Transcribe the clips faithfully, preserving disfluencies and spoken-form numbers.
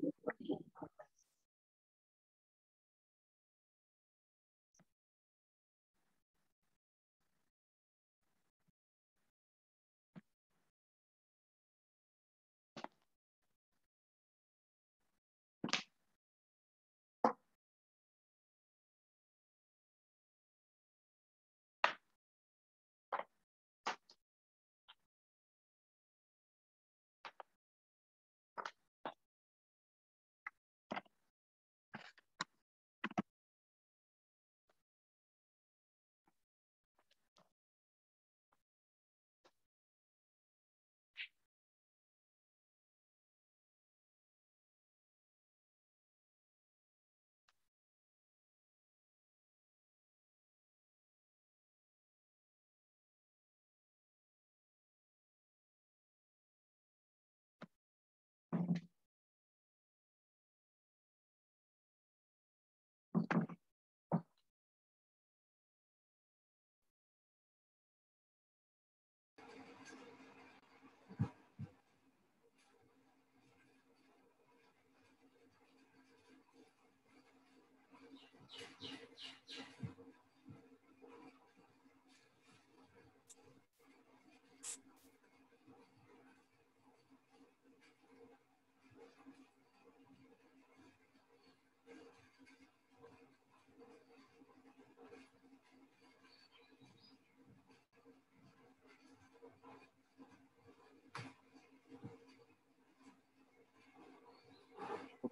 Good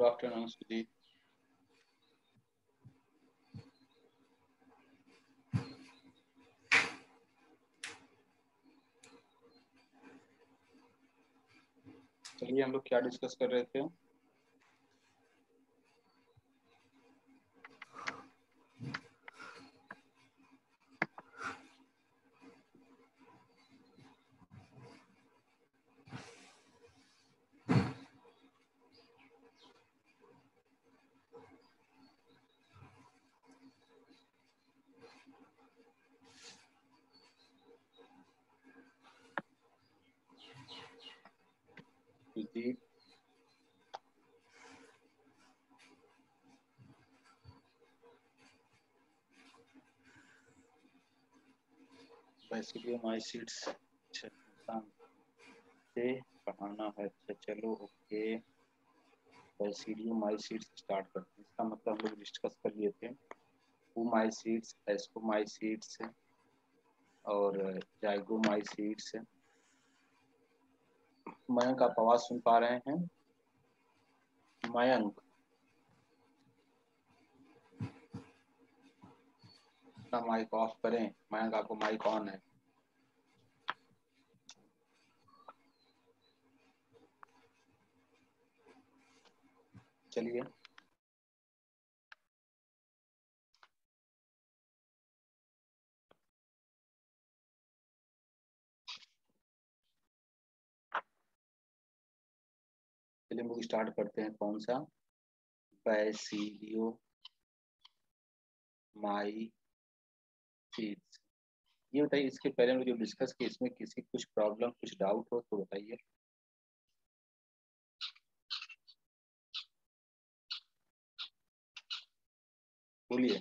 afternoon, Sudhi. चलिए हम लोग क्या डिस्कस कर रहे थे? Mycetes से पढ़ाना है। चलो ओके, Basidiomycetes स्टार्ट करते हैं। इसका मतलब हम लोग डिस्कस कर लिए थे Oomycetes, Ascomycetes और Zygomycetes। मयंक, आप आवाज सुन पा रहे हैं? मयंक, अपना माइक ऑफ करें। मयंक, आपको माइक ऑन है? चलिए चलिए हम लोग स्टार्ट करते हैं। कौन सा? Basidiomycetes। ये बताइए, इसके पहले हम लोग जो डिस्कस किए, इसमें किसी कुछ प्रॉब्लम कुछ डाउट हो तो बताइए। बोलिए,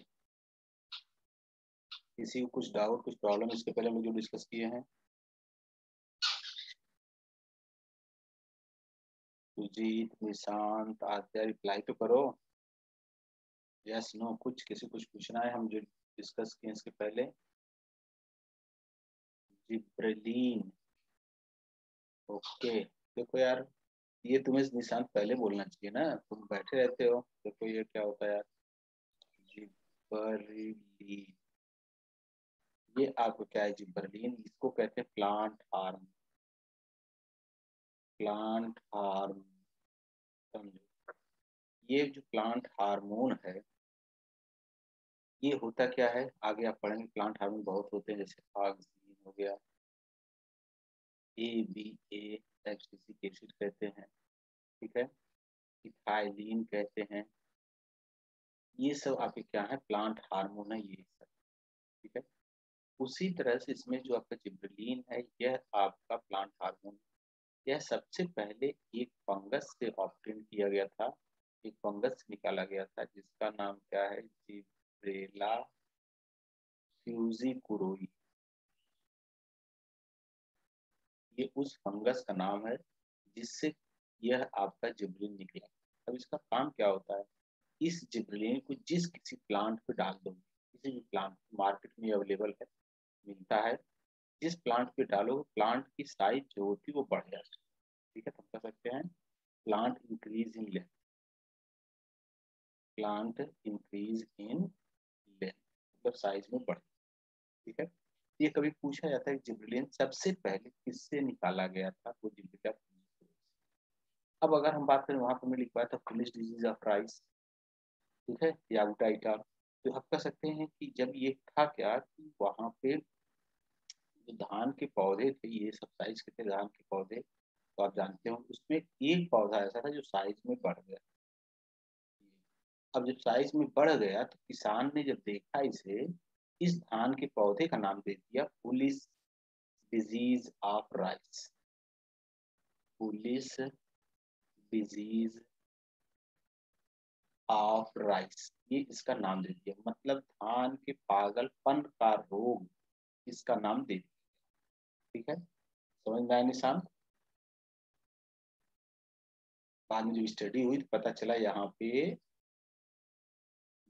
किसी को कुछ डाउट कुछ प्रॉब्लम इसके पहले हम लोग जो डिस्कस किए हैं? सुजीत, निशांत, आद्या, रिप्लाई तो करो। यस नो, कुछ किसी कुछ पूछना है हम जो डिस्कस किए इसके पहले? Gibberellin, okay. देखो यार, ये तुम्हें निशांत पहले बोलना चाहिए ना, तुम बैठे रहते हो। देखो ये क्या होता है यार, गिबरेलिन। ये आपको क्या है? गिबरेलिन, इसको कहते हैं प्लांट हार्म। प्लांट हार्म समझो, ये जो प्लांट हार्मोन है ये होता क्या है, आगे आप पढ़ेंगे। प्लांट हार्मोन बहुत होते हैं, जैसे ऑक्सीजन हो गया, A B A abscisic acid कहते हैं, ठीक है, इथाइलिन कहते हैं। ये सब आपके क्या है? प्लांट हार्मोन है ये सब, ठीक है। उसी तरह से इसमें जो आपका गिबरेलिन है यह आपका प्लांट हार्मोन, यह सबसे पहले एक फंगस से ऑब्टेन किया गया था, एक फंगस निकाला गया था जिसका नाम क्या है, गिबरेला फ्यूजिकुरोई। ये उस फंगस का नाम है जिससे यह आपका जिबरेलिन निकला। अब इसका काम क्या होता है, इस जिबरेलिन को जिस किसी प्लांट पे डाल दो, किसी भी प्लांट मार्केट में अवेलेबल है, मिलता है, जिस प्लांट पे डालो प्लांट की साइज जो होती है वो बढ़ जाती है। ठीक है, हम कह सकते हैं plant increase in length, plant increase in length मतलब साइज में बढ़। ठीक है, ये कभी पूछा जाता है जिबरेलिन सबसे पहले किससे निकाला गया था, वो जिबरेला। अब अगर हम बात करें, वहां पर मैं लिख पाया था फिलिश डिजीज ऑफ राइस, ठीक है, या उटाइटा, तो हम कह सकते हैं कि जब ये था क्या कि वहाँ पे जो धान के पौधे थे, ये सब साइज के थे धान के पौधे, तो आप जानते हो उसमें एक पौधा ऐसा था जो साइज में बढ़ गया। अब जब साइज में बढ़ गया तो किसान ने जब देखा इसे, इस धान के पौधे का नाम दे दिया foolish disease of rice, foolish disease of rice, ये इसका नाम दे दिया, मतलब धान के पागलपन का रोग इसका नाम दे दिया। ठीक है, समझ में आया निशान। बाद में जब स्टडी हुई तो पता चला यहाँ पे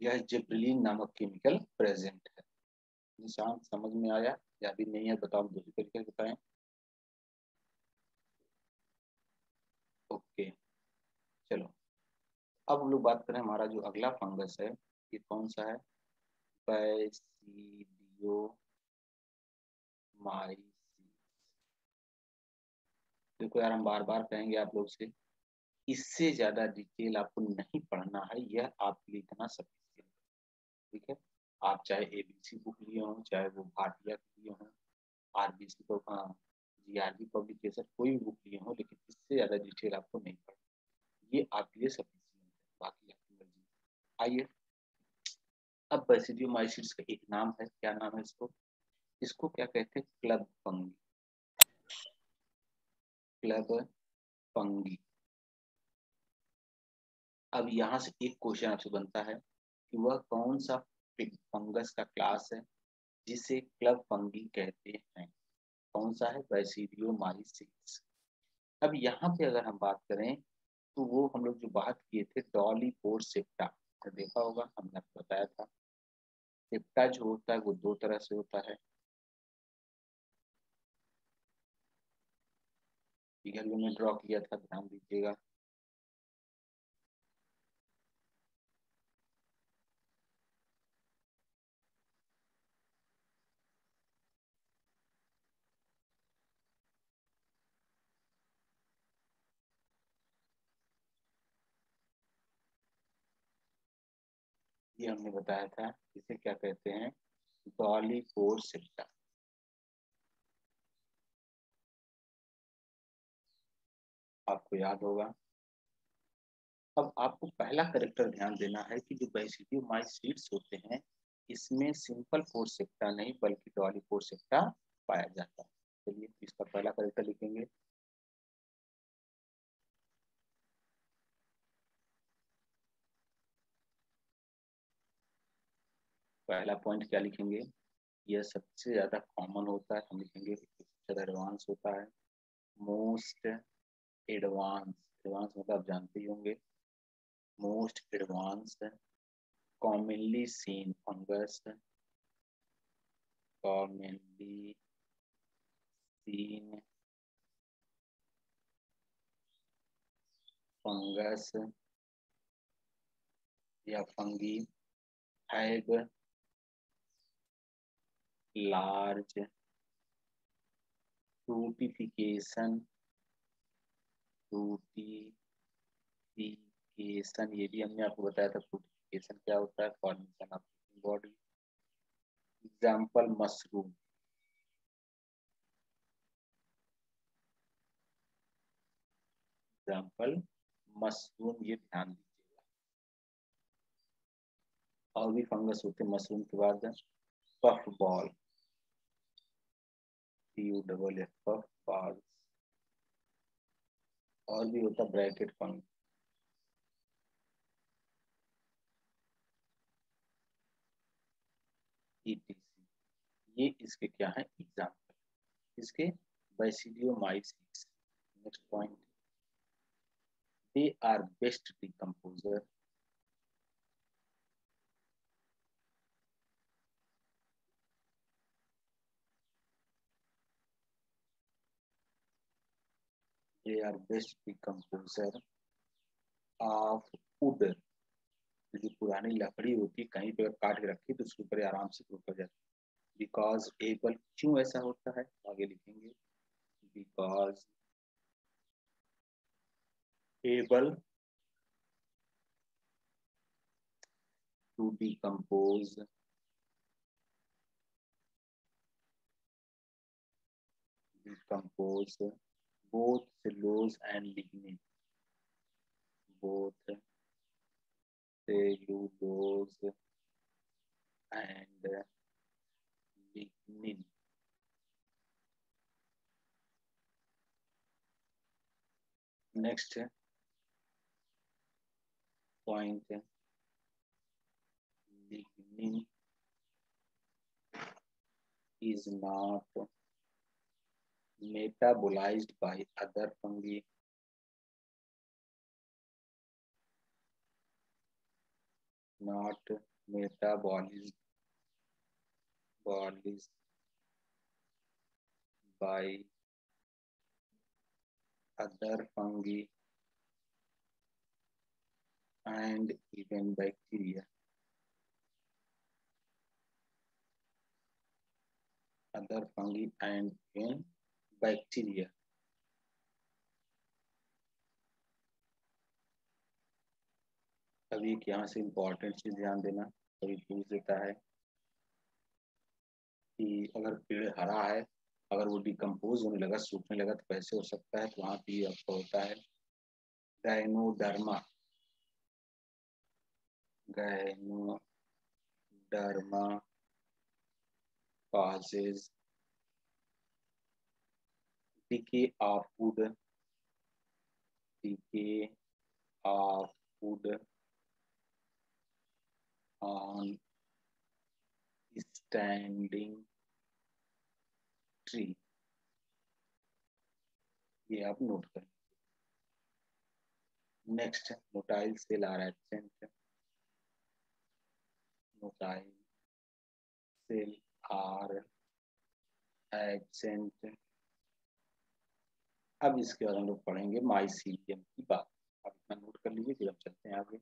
यह जिबरेलिन नामक केमिकल प्रेजेंट है। निशान समझ में आया या भी नहीं है बताओ, दूसरे तरीके से बताएं। ओके चलो, अब हम लोग बात करें हमारा जो अगला फंगस है, ये कौन सा है, बैसिडियोमाइसिस। देखो यार, हम बार बार कहेंगे आप लोग से, इससे ज्यादा डिटेल आपको नहीं पढ़ना है, यह आप लिखना सफिशिएंट। ठीक है, आप चाहे एबीसी बुक लिए हों, चाहे वो भाटिया लिए हों, आरबीसी को जी आर बी पब्लिकेशन, कोई भी बुक लिए हों, लेकिन इससे ज्यादा डिटेल आपको नहीं पढ़ना, ये आपके लिए सफिशिएंट। बाकी आइए, अब बैसिडियोमाइसिस का एक नाम है, क्या नाम है इसको, इसको क्या कहते हैं, क्लब फंगी, क्लब फंगी। अब यहाँ से एक क्वेश्चन आपसे बनता है कि वह कौन सा फंगस का क्लास है जिसे क्लब फंगी कहते हैं, कौन सा है, बैसिडियोमाइसिस। अब यहाँ पे अगर हम बात करें तो वो हम लोग जो बात किए थे डॉलीपोर सेप्टा, तो देखा होगा, हमने आपको बताया था सेप्टा जो होता है वो दो तरह से होता है, फिगर में ड्रॉ किया था, ध्यान दीजिएगा। ये हमने बताया था, इसे क्या कहते हैं, डॉलीपोर सेप्टा। आपको याद होगा। अब आपको पहला करेक्टर ध्यान देना है कि जो बैसिडियोमाइसिस होते हैं इसमें सिंपल फोर सेप्टा नहीं बल्कि डॉलीपोर सेप्टा पाया जाता है। चलिए तो इसका पहला करेक्टर लिखेंगे। पहला पॉइंट क्या लिखेंगे, यह सबसे ज़्यादा कॉमन होता है, हम लिखेंगे सबसे एडवांस होता है, मोस्ट एडवांस, एडवांस मतलब आप जानते ही होंगे, most advance, commonly seen fungus, commonly seen fungus या fungi, have large fructification, fructification ये भी हमने आपको बताया था, फ्रूटिफिकेशन क्या होता है, formation of body. Example mushroom, example mushroom, ये ध्यान दीजिएगा। और भी फंगस होते हैं मशरूम के बाद, puffball, P U double F, puff balls, और भी होता है ब्रैकेट फंग। ये इसके क्या है एग्जाम्पल, इसके basidiomycetes. Next point, they are best decomposer. They are best decomposer of wood। जो पुरानी लकड़ी होती कहीं पर काट के रखी तो उसके ऊपर आराम से ऊपर जाती। बिकॉज एबल, क्यों ऐसा होता है आगे लिखेंगे। Because able to decompose decompose both cellulose and lignin, both cellulose and lignin, next point lignin is not metabolized by other fungi, not metabolized by other fungi and even bacteria, other fungi and even bacteria. अभी यहाँ से important चीज ध्यान देना। कभी पूछ देता है कि अगर पेड़ हरा है, अगर वो डिकम्पोज होने लगा, सूखने लगा तो कैसे हो सकता है, तो वहाँ पे आपको होता है ganoderma. Ganoderma causes decay of wood, decay of wood on standing tree। ये आप नोट करें। Next, motile cell are absent, motile cell are absent। अब इसके बाद हम लोग पढ़ेंगे माइसीलियम की बात। आप इतना नोट कर लीजिए, फिर हम चलते हैं आगे।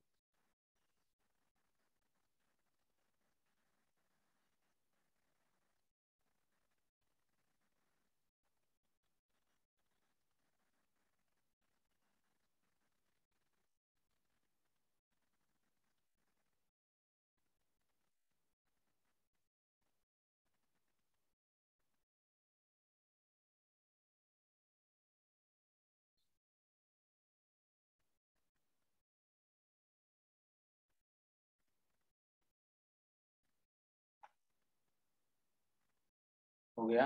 हो गया,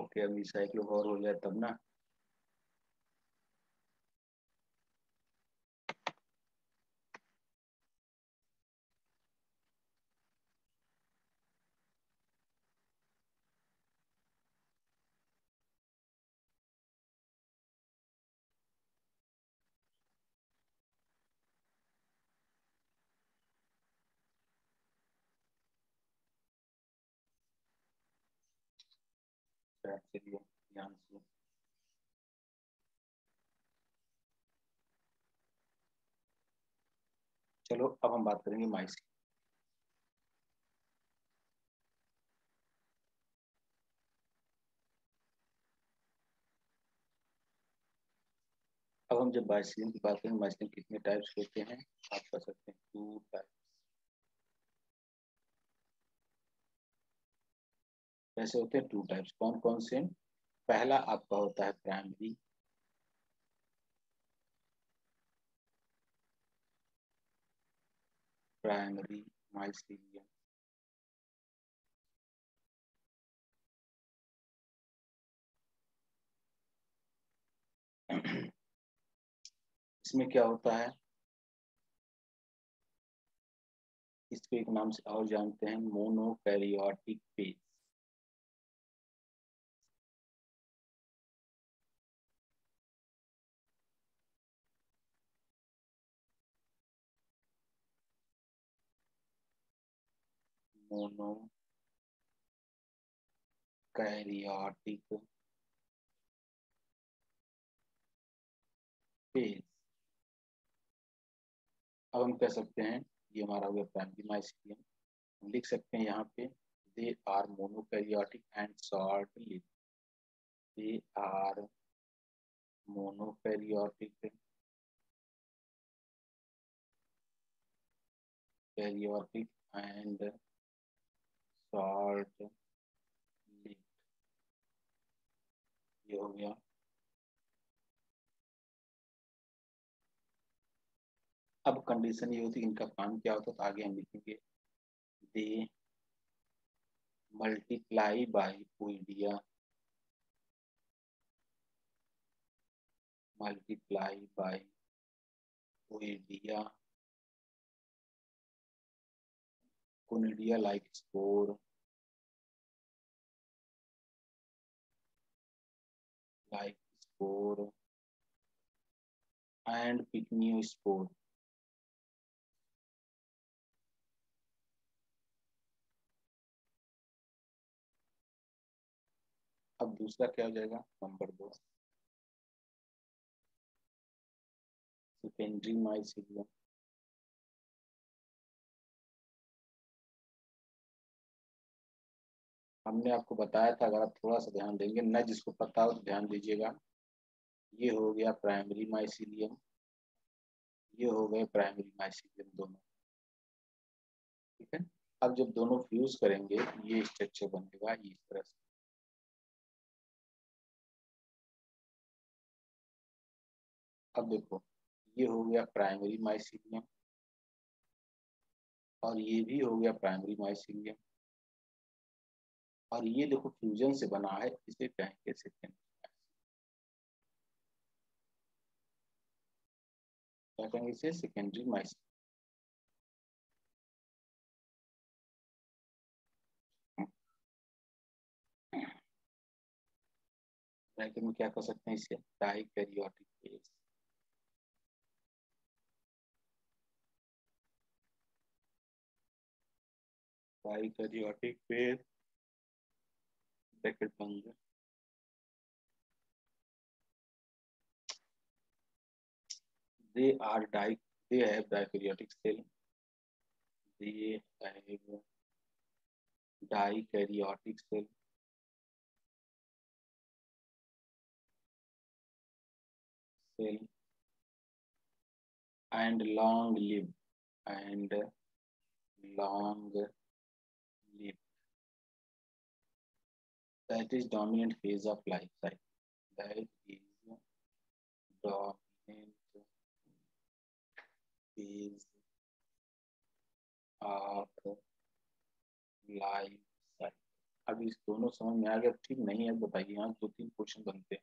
ओके। अभी साइकिल और हो जाए तब ना। चलिए ध्यान से, चलो अब हम बात करेंगे माइसिलियम। अब हम जब माइसिलियम की बात करेंगे, माइसिलियम कितने टाइप्स होते हैं आप कह सकते हैं टू टाइप्स। वैसे होते हैं टू टाइप्स, कौन कौन से? पहला आपका होता है प्राइमरी, primary mycelium. इसमें क्या होता है, इसको एक नाम से और जानते हैं मोनोकैरियोटिक फेज। Monokaryotic phase. अब हम कह सकते हैं ये हमारा हो गया प्राइमरी माइसिलियम, हम लिख सकते हैं यहाँ पे they are monokaryotic and short lived, they are monokaryotic karyotic and short lived. ये हो गया अब कंडीशन ये होती है इनका काम क्या होता है, तो आगे हम लिखेंगे they multiply by oidia, multiply by oidia conidia like spore, like spore and pycniospore. अब दूसरा क्या हो जाएगा नंबर दो सेकेंडरी माइसिलियम, हमने आपको बताया था अगर आप थोड़ा सा ध्यान देंगे न, जिसको पता हो तो ध्यान दीजिएगा। ये हो गया प्राइमरी माइसिलियम, ये हो गए प्राइमरी माइसिलियम दोनों, ठीक है। अब जब दोनों फ्यूज करेंगे ये स्ट्रक्चर बनेगा इस तरह से, अब देखो ये हो गया प्राइमरी माइसिलियम और ये भी हो गया प्राइमरी माइसिलियम और ये देखो फ्यूजन से बना है, इसे कहेंगे सेकेंडरी माइसिलियम, क्या कहेंगे इसे सेकेंडरी माइसिलियम। ब्रैकेट में क्या कर सकते हैं इसे dikaryotic phase, dikaryotic phase bracket बंद। They are di they have dikaryotic cell, they have dikaryotic cell, cell and long lived, and long that is dominant phase of life cycle, that is dominant phase of life cycle। अब इस दोनों समझ में आ गया, ठीक नहीं है बताइए, यहाँ दो तीन क्वेश्चन बनते हैं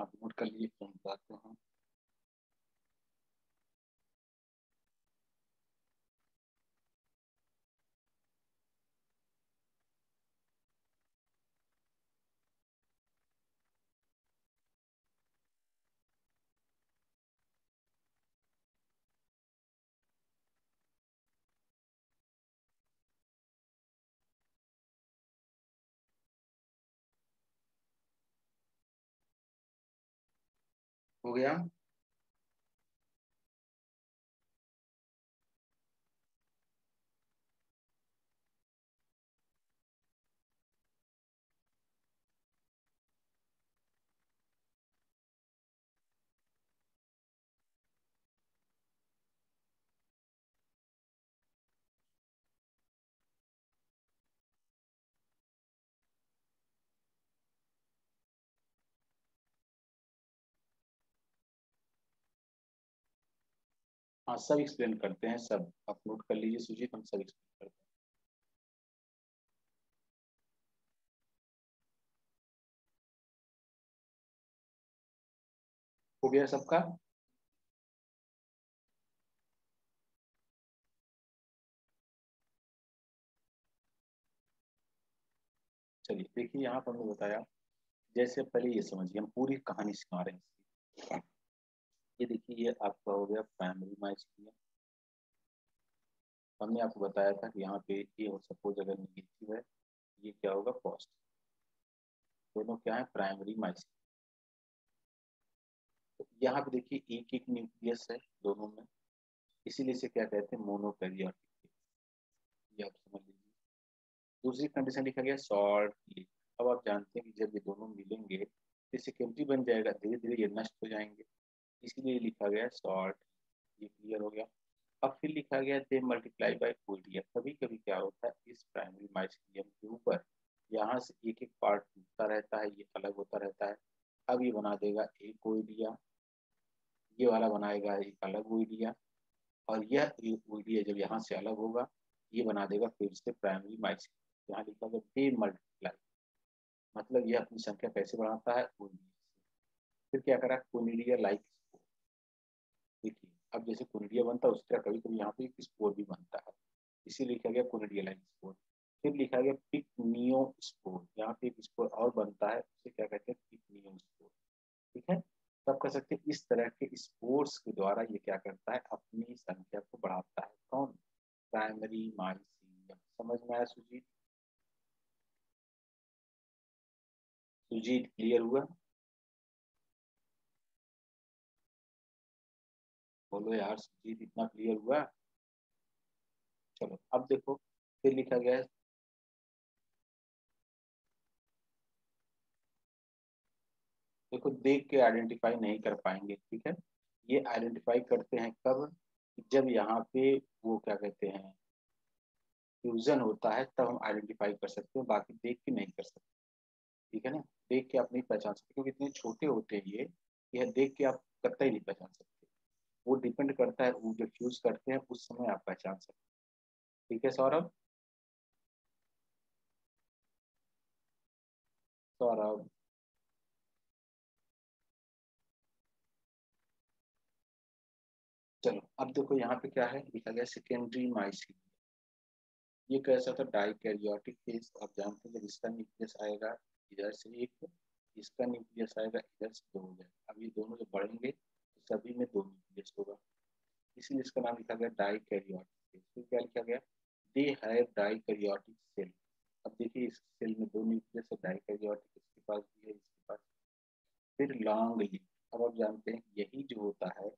आप नोट कर लीजिए, फोन बताते हैं। हो गया हाँ सब एक्सप्लेन करते हैं, सब आप नोट कर लीजिए सुजीत, हम सब एक्सप्लेन करते हैं। हो गया सबका? चलिए देखिए, यहाँ पर हमने बताया, जैसे पहले ये समझिए हम पूरी कहानी सुना रहे हैं। ये देखिए ये आपका हो गया प्राइमरी माइसीलियम। हमने आपको बताया था कि यहाँ पे ये हो सपोज अगर निगेटिव है, ये क्या होगा पॉजिटिव, दोनों क्या है प्राइमरी माइसीलियम। तो यहाँ पे देखिए एक एक न्यूक्लियस है दोनों में, इसीलिए इसे क्या कहते हैं मोनोकैरियोटिक, ये आप समझ लीजिए। दूसरी कंडीशन लिखा गया सॉल्ट की। अब आप जानते हैं कि जब ये दोनों मिलेंगे तो इसे कैम्प्टी बन जाएगा, धीरे धीरे ये नष्ट हो जाएंगे, इसलिए लिखा गया सॉल्ट। ये क्लियर हो गया। अब फिर लिखा गया दे मल्टीप्लाई बाय कोडिया। कभी कभी क्या होता है इस प्राइमरी माइसीलियम के ऊपर यहाँ से एक एक पार्ट टूटता रहता है, ये अलग होता रहता है। अब ये बना देगा एक ओइडिया, ये वाला बनाएगा एक अलग ओइडिया, और यह ओइडिया जब यहाँ से अलग होगा ये बना देगा फिर से प्राइमरी माइसीलियम। यहाँ लिखा गया दे मल्टीप्लाई, मतलब यह अपनी संख्या कैसे बढ़ाता है कोनिडिया से। फिर क्या करा कोनिडिया लाइक स्पोर। देखिए अब जैसे कोनिडिया बनता है उस तरह कभी कभी यहाँ पे एक स्पोर भी बनता है, इसीलिए लिखा गया कोनिडिया लाइक स्पोर। फिर लिखा गया पिकनियो स्पोर, यहाँ पे एक स्पोर और बनता है, उसे क्या कहते हैं पिकनियो स्पोर। ठीक है, तब कह सकते हैं इस तरह के स्पोर्स के द्वारा ये क्या करता है अपनी संख्या को बढ़ाता है। कौन? Primary mycelium. समझ में आया सुजीत? सुजीत क्लियर हुआ? बोलो यार सुजीत, इतना क्लियर हुआ? चलो अब देखो फिर लिखा गया है देखो देख के आइडेंटिफाई नहीं कर पाएंगे। ठीक है, ये आइडेंटिफाई करते हैं कब? जब यहाँ पे वो क्या कहते हैं फ्यूजन होता है, तब हम आइडेंटिफाई कर सकते हैं, बाकी देख के नहीं कर सकते। ठीक है ना, देख के आप नहीं पहचान सकते क्योंकि इतने छोटे होते हैं ये, यह देख के आप कतई ही नहीं पहचान सकते। वो डिपेंड करता है, वो जब यूज करते हैं उस समय आप पहचान सकते। ठीक है सौरभ? सौरभ चलो अब देखो यहाँ पे क्या है लिखा गया सेकेंडरी माइसीलियम। ये कैसा था डाइकैरियोटिक फेज। आप जानते हैं जब इसका न्यूक्लियस आएगा इधर से एक, इसका न्यूक्लियस आएगा इधर से दो हो जाएगा। अब ये दोनों जब बढ़ेंगे तो सभी में दो न्यूक्लियस होगा, इसीलिए इसका नाम लिखा गया डाइकैरियोटिक। फिर क्या लिखा गया दे हैव डाइकैरियोटिक सेल। अब देखिए इस सेल में दो न्यूक्लियस है डाइकैरियोटिक, इसके पास भी है, इसके पास। फिर लॉन्ग लीफ। अब आप जानते हैं यही जो होता है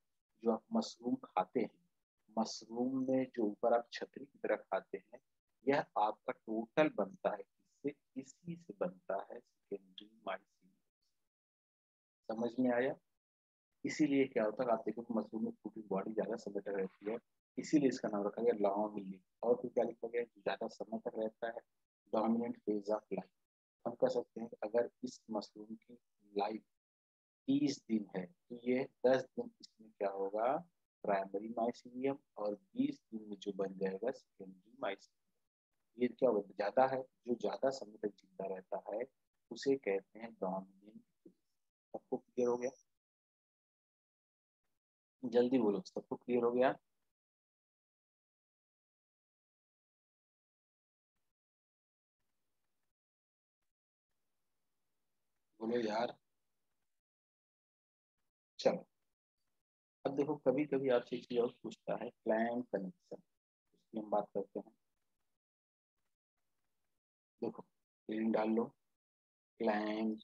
जो आप मशरूम खाते हैं, मशरूम में जो ऊपर आप छतरी की तरह खाते हैं, यह आपका टोटल बनता है, इससे इसी से बनता है सेकेंडरी माइसीलियम। समझ में आया? इसीलिए क्या होता है आप देखो मशरूम में पूरी बॉडी ज्यादा समय तक रहती है, इसीलिए इसका नाम रखा गया लॉन्ग लीफ। और फिर क्या लिखा गया ज्यादा समय तक रहता है डोमिनेंट फेज ऑफ लाइफ। हम कह सकते हैं अगर इस मशरूम की लाइफ तीस दिन है तो ये दस दिन इसमें क्या होगा प्राइमरी माइसीलियम, और बीस दिन में जो बन जाएगा सेकेंडरी माइसीलियम। ये क्या होता है ज्यादा है, जो ज्यादा समय तक जिंदा रहता है उसे कहते हैं डोमिनेंट। सबको क्लियर हो गया? जल्दी बोलो, सबको क्लियर हो गया? बोलो यार। चलो अब देखो कभी कभी आपसे एक चीज और पूछता है क्लैम्प कनेक्शन, उसकी हम बात करते हैं। देखो लिंक डाल लो क्लैम्प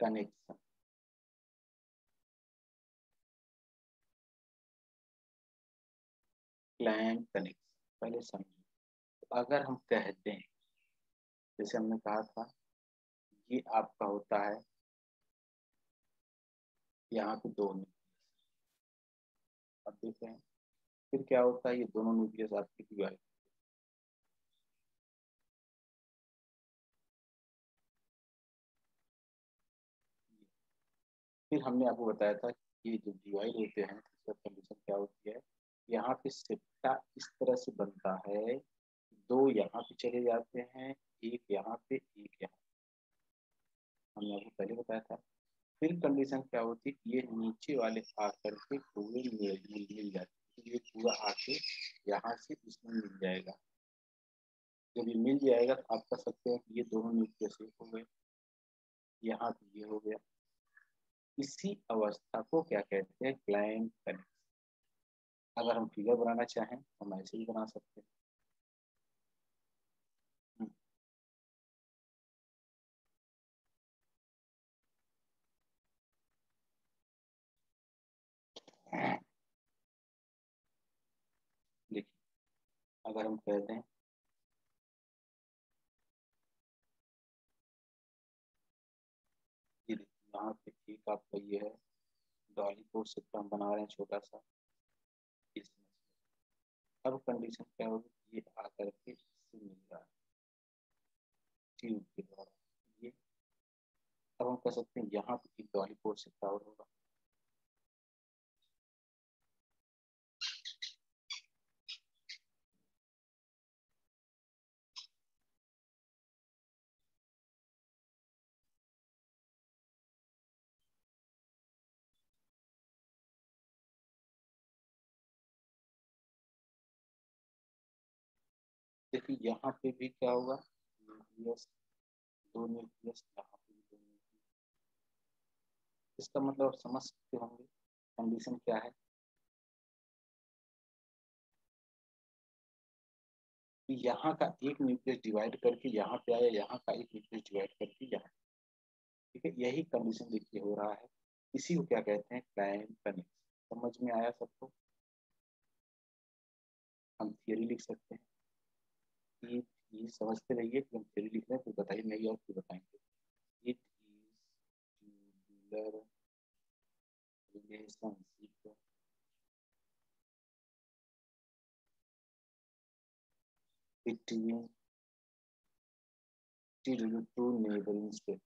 कनेक्शन। क्लैम्प कनेक्शन पहले समझो, तो अगर हम कहते हैं जैसे हमने कहा था ये आपका होता है यहाँ पे दो न्यूक्लियस, अब देखते हैं फिर क्या होता है ये दोनों न्यूक्लियस आपके डिवाइड। फिर हमने आपको बताया था ये जो डिवाइड होते हैं तो कंडीशन क्या होती है, यहाँ पे सेप्टा इस तरह से बनता है, दो यहाँ पे चले जाते हैं, एक यहाँ पे एक यहाँ, हमने आपको पहले बताया था। फिर कंडीशन क्या होती है, ये नीचे वाले आकर के पूरे मिल जाते, ये पूरा आके यहाँ से इसमें मिल जाएगा। जब ये मिल जाएगा तो आप कह सकते हैं कि ये दोनों नीचे से हो गए, यहाँ पे ये हो गया। इसी अवस्था को क्या कहते हैं, क्लैम्प कनेक्शन। अगर हम फिगर बनाना चाहें हम ऐसे ही बना सकते हैं, देखिए अगर हम कह दें यहाँ पे ठीक आपका ये है डॉलीपोर सिस्टम बना रहे हैं छोटा सा। अब कंडीशन क्या होगी, ये आकर के इससे मिल रहा है ट्यूब के द्वारा ये। अब हम कह सकते हैं यहाँ पे एक डॉलीपोर सिस्टम और होगा, देखिए यहाँ पे भी क्या होगा न्यूक्लियस, दो न्यूक्लियस यहाँ पे भी दो न्यूक्लियस। इसका मतलब समझ सकते होंगे कंडीशन क्या है, यहाँ का एक न्यूक्लियस डिवाइड करके यहाँ पे आया, यहाँ का एक न्यूक्लियस डिवाइड करके यहाँ, ठीक है। यही कंडीशन देखिए हो रहा है, इसी को क्या कहते हैं, क्लैम्प कनेक्शन। समझ में आया सबको? हम थियरी लिख सकते हैं, इट इज, समझते रहिए कि हम थ्योरी लिख रहे हैं, तो बताइए नहीं और फिर बताएंगे। It is tubular relationship, it is tubular two neighbouring state.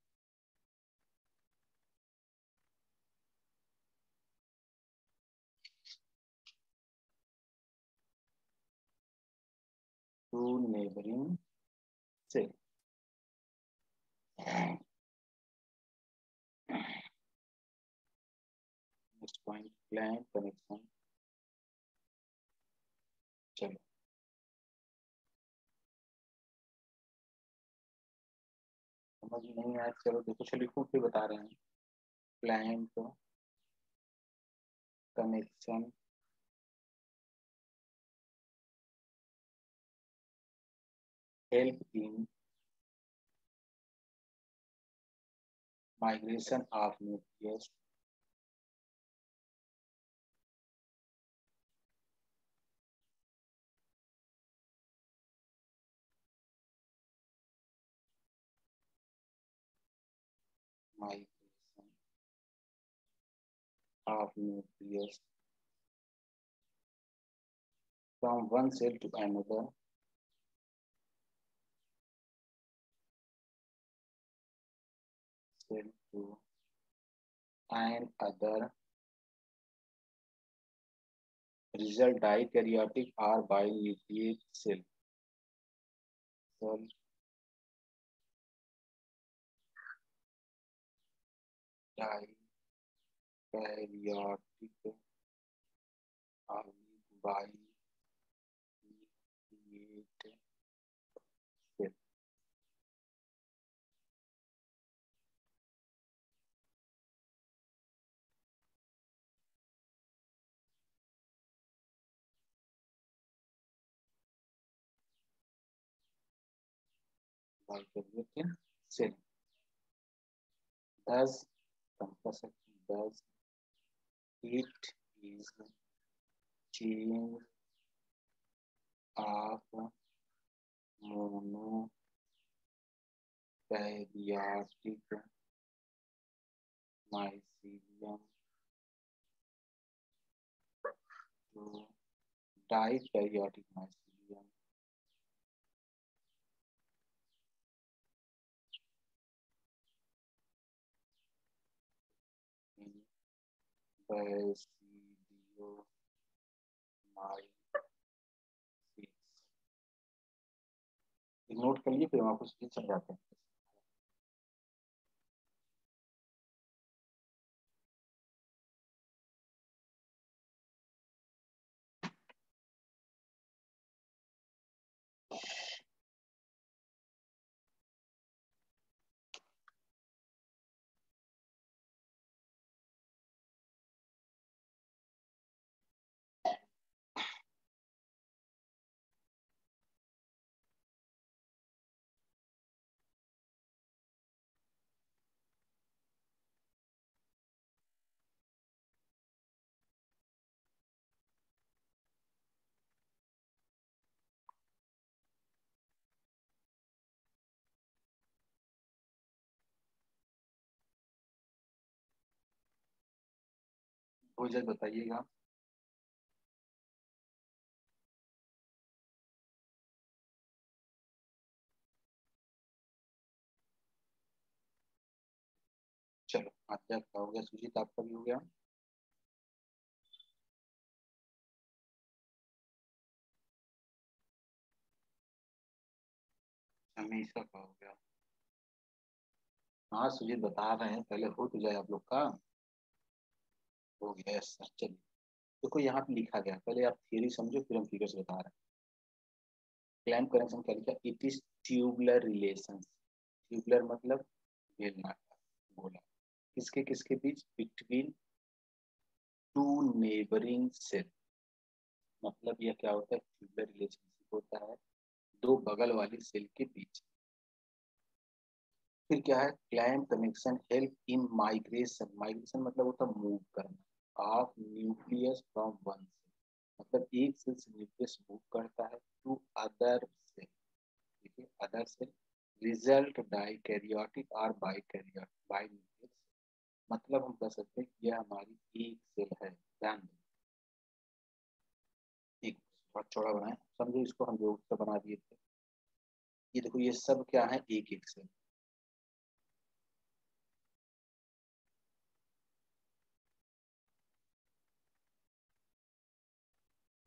Two neighboring cells. Next point, clamp connection. चलो समझ नहीं आया, चलो देखो चलिए खूब भी बता रहे हैं। Clamp connection help in migration of nucleus migration of nucleus from one cell to another to and other, result dikaryotic or binucleate cell. Cell dikaryotic or binucleate cell. Cell दस कंपस दस it is chain of monokaryotic mycelium to dikaryotic mycelium. Basidiomycetes। Note करिए, फिर हम आपको चीज समझाते हैं। हो जाए बताइएगा। चलो अच्छा हो गया। सुजीत आपका भी हो गया। हमेशा का हो गया। हाँ सुजीत बता रहे हैं, पहले हो तो जाए आप लोग का। हो गया सर। चलिए देखो यहाँ पे लिखा गया, पहले आप थियरी समझो फिर हम फिगर्स बता रहे हैं। क्लैम्प कनेक्शन क्या लिखा? It is tubular relations. Tubular मतलब बेलनाकार। बोला किसके किसके बीच? Between two neighbouring cell. मतलब यह क्या होता है? ट्यूबुलर रिलेशनशिप होता है दो बगल वाली सेल के बीच। फिर क्या है? Clamp connection help in migration. Migration मतलब होता है मूव करना of nucleus from one cell. मतलब एक सेल से न्यूक्लियस मूव करता है टू अदर सेल। ठीक है, अदर सेल रिजल्ट डाइकैरियोटिक और बाइकैरियोटिक, बाई न्यूक्लियस। मतलब हम कह सकते हैं यह हमारी एक सेल है। ध्यान दें, एक बहुत चौड़ा बनाए, समझो इसको हम जो उससे बना दिए थे। ये देखो ये सब क्या है? एक एक सेल।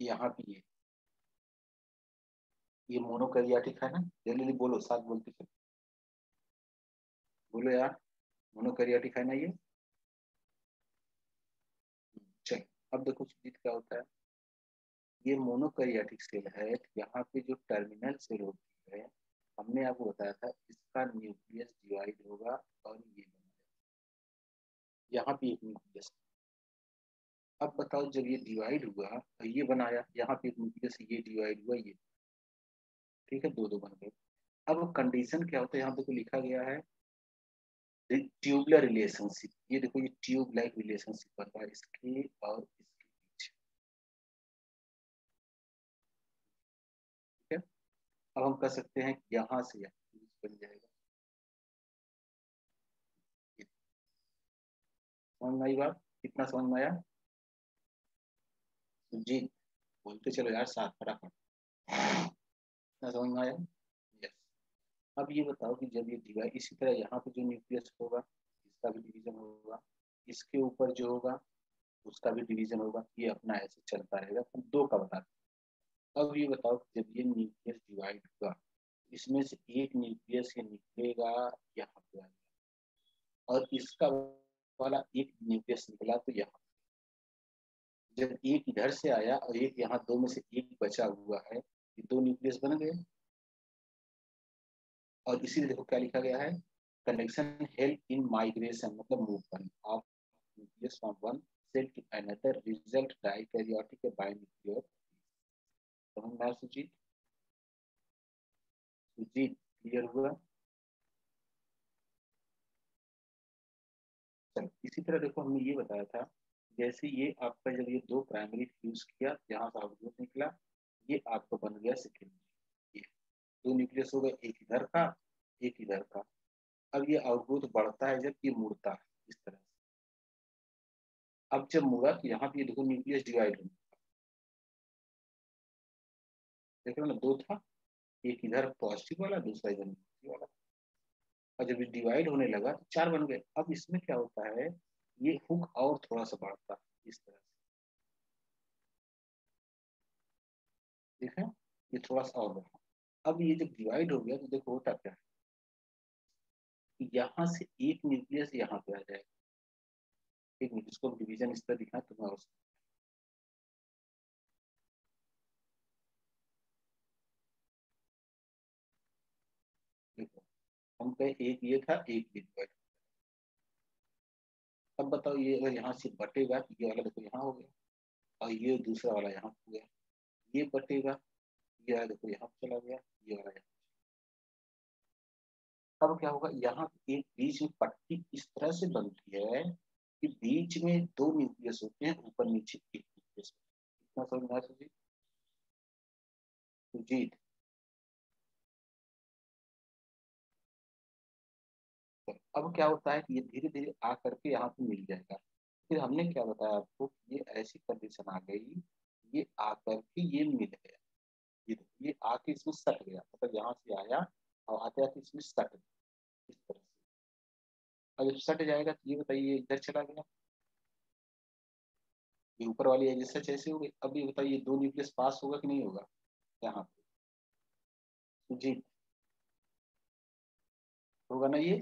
यहाँ पे ये ये मोनोकैरियोटिक है ना। जल्दी बोलो, साथ बोलते चलो, बोलो यार। मोनोकैरियोटिक है ना ये। चल अब देखो सुजीत क्या होता है। ये मोनोकैरियोटिक सेल है। यहाँ पे जो टर्मिनल सेल होती है, हमने आपको बताया था इसका न्यूक्लियस डिवाइड होगा और ये बन जाएगा। यहाँ पे एक न्यूक्लियस। अब बताओ जब ये डिवाइड हुआ तो ये बनाया, यहाँ पे न्यूक्लियस ये डिवाइड हुआ ये, ठीक है, दो दो बन गए। अब कंडीशन क्या होता है? यहाँ पे तो लिखा गया है ट्यूबुलर रिलेशनशिप। ये देखो ये ट्यूब लाइक रिलेशनशिप बन रहा है इसके और इसके बीच, ठीक है। अब हम कह सकते हैं यहाँ से यहाँ बन जाएगा। समझ में आई बात? कितना समझ में आया जी? बोलते चलो यार साथ, फटाफट। समझ में आया? यस। अब ये बताओ कि जब ये डिवाइड, इसी तरह यहाँ पे जो न्यूक्लियस होगा इसका भी डिवीजन होगा, इसके ऊपर जो होगा उसका भी डिवीजन होगा, ये अपना ऐसे चलता रहेगा। हम तो दो का बता दें। अब ये बताओ जब ये न्यूक्लियस डिवाइड होगा, इसमें से एक न्यूक्लियस ये निकलेगा यहाँ पे और इसका वाला एक न्यूक्लियस निकला तो यहाँ। जब एक इधर से आया और एक यहाँ, दो में से एक बचा हुआ है, ये दो न्यूक्लियस बन गए। और इसीलिए देखो क्या लिखा गया है? कनेक्शन हेल्प इन माइग्रेशन मतलब मूव करना of nucleus from one cell to another result dikaryotic by nuclear. समझ में आया सुजीत? सुजीत क्लियर हुआ? चलो इसी तरह देखो हमने ये बताया था, जैसे ये आपका जब ये दो प्राइमरी फ्यूज किया, यहाँ से आउटपुट निकला, ये आपको बन गया सेकेंडरी। ये दो न्यूक्लियस हो गए, एक इधर का एक इधर का। अब ये आउटपुट बढ़ता है जब ये मुड़ता है इस तरह से। अब जब मुड़ा तो यहाँ पे देखो न्यूक्लियस डिवाइड हो, देख रहे हो ना, दो था, एक इधर पॉजिटिव वाला, दूसरा इधर नेगेटिव वाला। और जब ये डिवाइड होने लगा तो चार बन गए। अब इसमें क्या होता है? ये हुक और थोड़ा सा बढ़ता है इस तरह से, देखा ये थोड़ा सा और बढ़ा। अब ये जब डिवाइड हो गया तो देखो होता क्या है, यहाँ से एक न्यूक्लियस यहाँ पे आ जाएगा, एक न्यूक्लियस को डिवीजन इस तरह दिखा तुम्हारा, देखो हम पे एक ये था एक ये डिवाइड। अब बताओ ये अगर यहाँ से बटेगा तो ये वाला देखो यहाँ हो गया और ये दूसरा वाला यहाँ हो गया, ये बटेगा ये वाला देखो यहाँ चला गया ये वाला यहाँ। अब क्या होगा, यहाँ एक बीच में पट्टी इस तरह से बनती है कि बीच में दो न्यूक्लियस होते हैं, ऊपर नीचे एक न्यूक्लियस। इतना समझ में आया जी? अब क्या होता है कि ये धीरे धीरे आ करके यहाँ पे मिल जाएगा। फिर हमने क्या बताया आपको, ये ऐसी कंडीशन आ गई, ये आ करके ये मिल गया, ये ये आके इसमें सट गया, मतलब यहाँ से आया और आते आते इसमें सट गया इस तरह से। अब जब सट जाएगा तो ये बताइए इधर चला गया, ये ऊपर वाली जैसे जैसे हो गई। अब ये बताइए दो न्यूक्लियस पास होगा कि नहीं होगा यहाँ पे जी, होगा ना ये।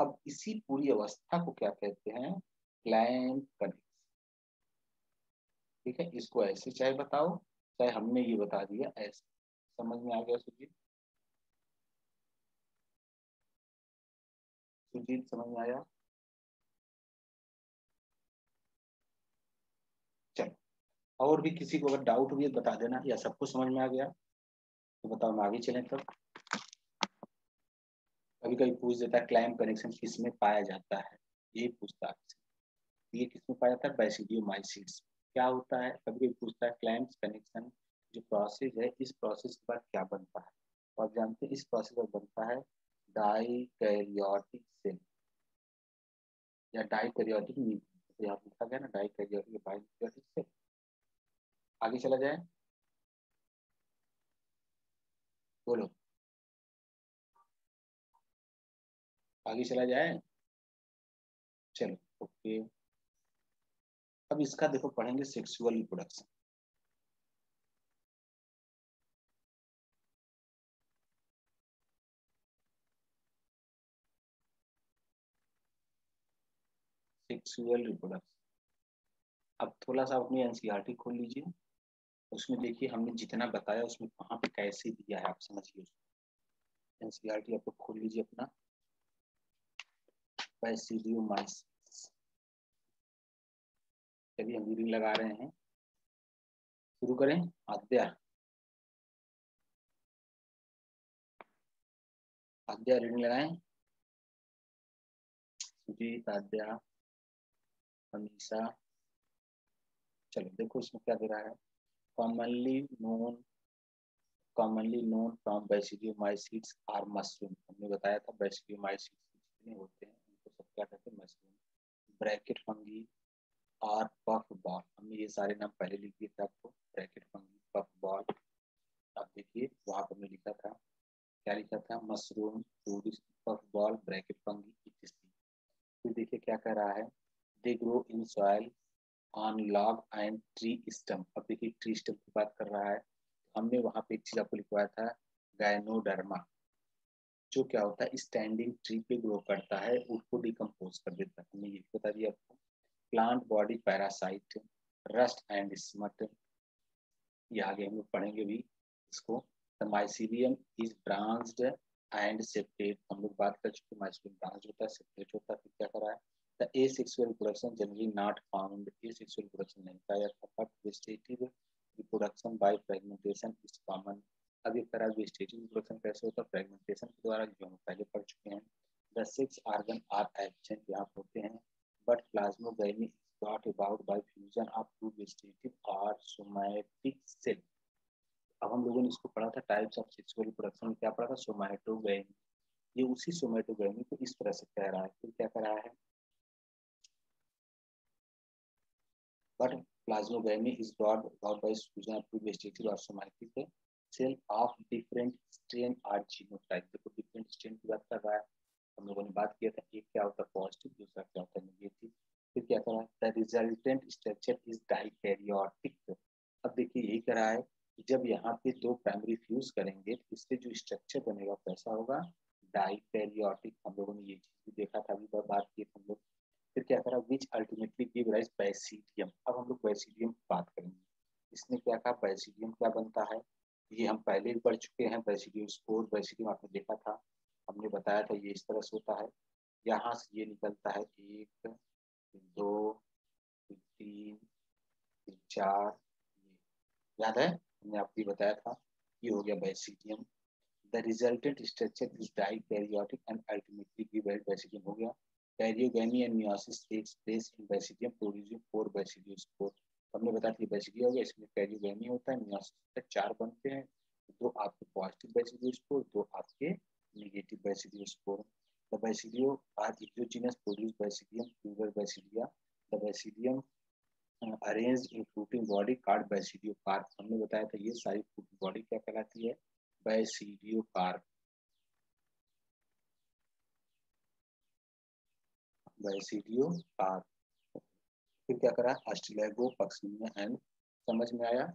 अब इसी पूरी अवस्था को क्या कहते हैं, क्लैम्प कनेक्शन। ठीक है, इसको ऐसे चाहे बताओ चाहे हमने ये बता दिया ऐसे, समझ में आ गया सुजीत? सुजीत समझ में आया? चलो, और भी किसी को अगर डाउट हुई बता देना, या सबको समझ में आ गया तो बताओ हम आगे चलें। तब कभी कभी पूछ देता है क्लैम्प कनेक्शन किसमें पाया जाता है, ये पूछता है आपसे, ये किसमें पाया जाता है, बैसिडियोमाइसिट्स। क्या होता है, कभी कभी पूछता है क्लैम्प कनेक्शन जो प्रोसेस है, इस प्रोसेस के बाद क्या बनता है, और जानते हैं इस प्रोसेस पर बनता है डाइकैरियोटिक सेल या डाइकैरियोटिक न्यूक्लियस। यहाँ लिखा गया ना डाइकैरियोटिक बाइकैरियोटिक सेल। आगे चला जाए, बोलो आगे चला जाए। चलो ओके, अब इसका देखो पढ़ेंगे सेक्सुअल रिप्रोडक्शन। सेक्सुअल रिप्रोडक्शन, अब थोड़ा सा अपनी एनसीईआरटी खोल लीजिए, उसमें देखिए हमने जितना बताया उसमें कहाँ पे कैसे दिया है आप समझिए। एनसीईआरटी आपको खोल लीजिए अपना, बैसिडियोमाइसिट्स। चलिए हम रीडिंग लगा रहे हैं, शुरू करें। अध्याय अध्याय रीडिंग लगाएं। सुजीत, अध्याय, अमीषा, चलो देखो इसमें क्या दे रहा है। Commonly known commonly known from basidiomycetes are mushroom. हमने बताया था बैसिडियोमाइसिट्स जितने होते हैं क्या कहते हैं, मशरूम, ब्रैकेट फंगी और पफ बॉल। हमने ये सारे नाम पहले लिख दिए थे आपको, ब्रैकेट फंगी, पफ बॉल। आप देखिए वहाँ पर हमने लिखा था, क्या लिखा था, mushroom, tourist, puff ball, bracket fungi इत्यादि। फिर देखिए क्या कह रहा है, they grow in soil on log and tree stump. अब देखिए ट्री स्टम्प की बात कर रहा है, हमने वहाँ पे एक चीज़ आपको लिखवाया था गैनोडर्मा, जो क्या होता है स्टैंडिंग ट्री पे ग्रो करता है, उसको डिकम्पोज कर देता है। हमने ये बता दिया आपको। Plant body parasite, rust and smut, ये आगे हम पढ़ेंगे भी इसको। The mycelium is branched and separate, हम लोग बात कर चुके हैं माइसीलियम ब्रांच होता है सेपरेट होता है। क्या कर रहा है, the asexual reproduction generally not found, asexual reproduction नहीं पाया जाता, but vegetative reproduction by fragmentation is common. अब इस तरह वेजिटेटिव रिप्रोडक्शन कैसे होता है, फ्रेगमेंटेशन के द्वारा, जो हम पहले पढ़ चुके हैं। The sex organ are absent यहाँ होते हैं, but plasmogamy is brought about by fusion of two vegetative और सोमैटिक सेल। अब हम लोगों ने इसको पढ़ा था टाइप्स ऑफ सेक्सुअल रिप्रोडक्शन, क्या पढ़ा था, सोमैटोगैमी। ये उसी सोमैटोगैमी को इस तरह से कह रहा है, फिर क्या कह रहा है, but plasmogamy is brought about by fusion of two vegetative और somatic cell cell of different strain or genotype. देखो डिफरेंट स्ट्रेन की बात कर रहा है, हम लोगों ने बात किया था, एक क्या होता है पॉजिटिव, दूसरा क्या होता है नेगेटिव। फिर क्या कर रहा है, the resultant structure is dikaryotic. अब देखिए यही कर रहा है कि जब यहाँ पे दो प्राइमरी फ्यूज करेंगे तो इससे जो स्ट्रक्चर बनेगा कैसा होगा, डाइकैरियोटिक। हम लोगों ने ये चीज भी देखा था, अभी बात की हम लोग। फिर क्या कर रहा है, which ultimately give rise basidium. अब हम लोग बैसिडियम की बात करेंगे। इसने क्या कहा, बैसिडियम क्या बनता है, ये हम पहले भी पढ़ चुके हैं। बैसिडियोस्पोर, बैसिडियम आपने देखा था, हमने बताया था ये इस तरह से होता है, यहाँ से ये निकलता है, एक दो तीन चार, याद है हमने आपको बताया था, ये हो गया basidium. The resultant structure is dikaryotic and ultimately गिबेल बैसिडियम हो गया। Karyogamy and meiosis takes place in basidium producing four basidiospore. हमने बताया था बैसिडियम हो गया, इसमें कैरियोगैमी होता है, मियोसिस चार बनते हैं, दो आपके पॉजिटिव बैसिडियोस्पोर, दो आपके negative basidiospore. The Basidium are exogenous produced Basidium, tuber Basidia. The Basidium uh, arranged in fruiting body called Basidiospore. हमने बताया था ये सारी fruiting body क्या कहलाती है, Basidiospore। Basidiospore। फिर क्या करा, Ustilago, Puccinia and, समझ में आया?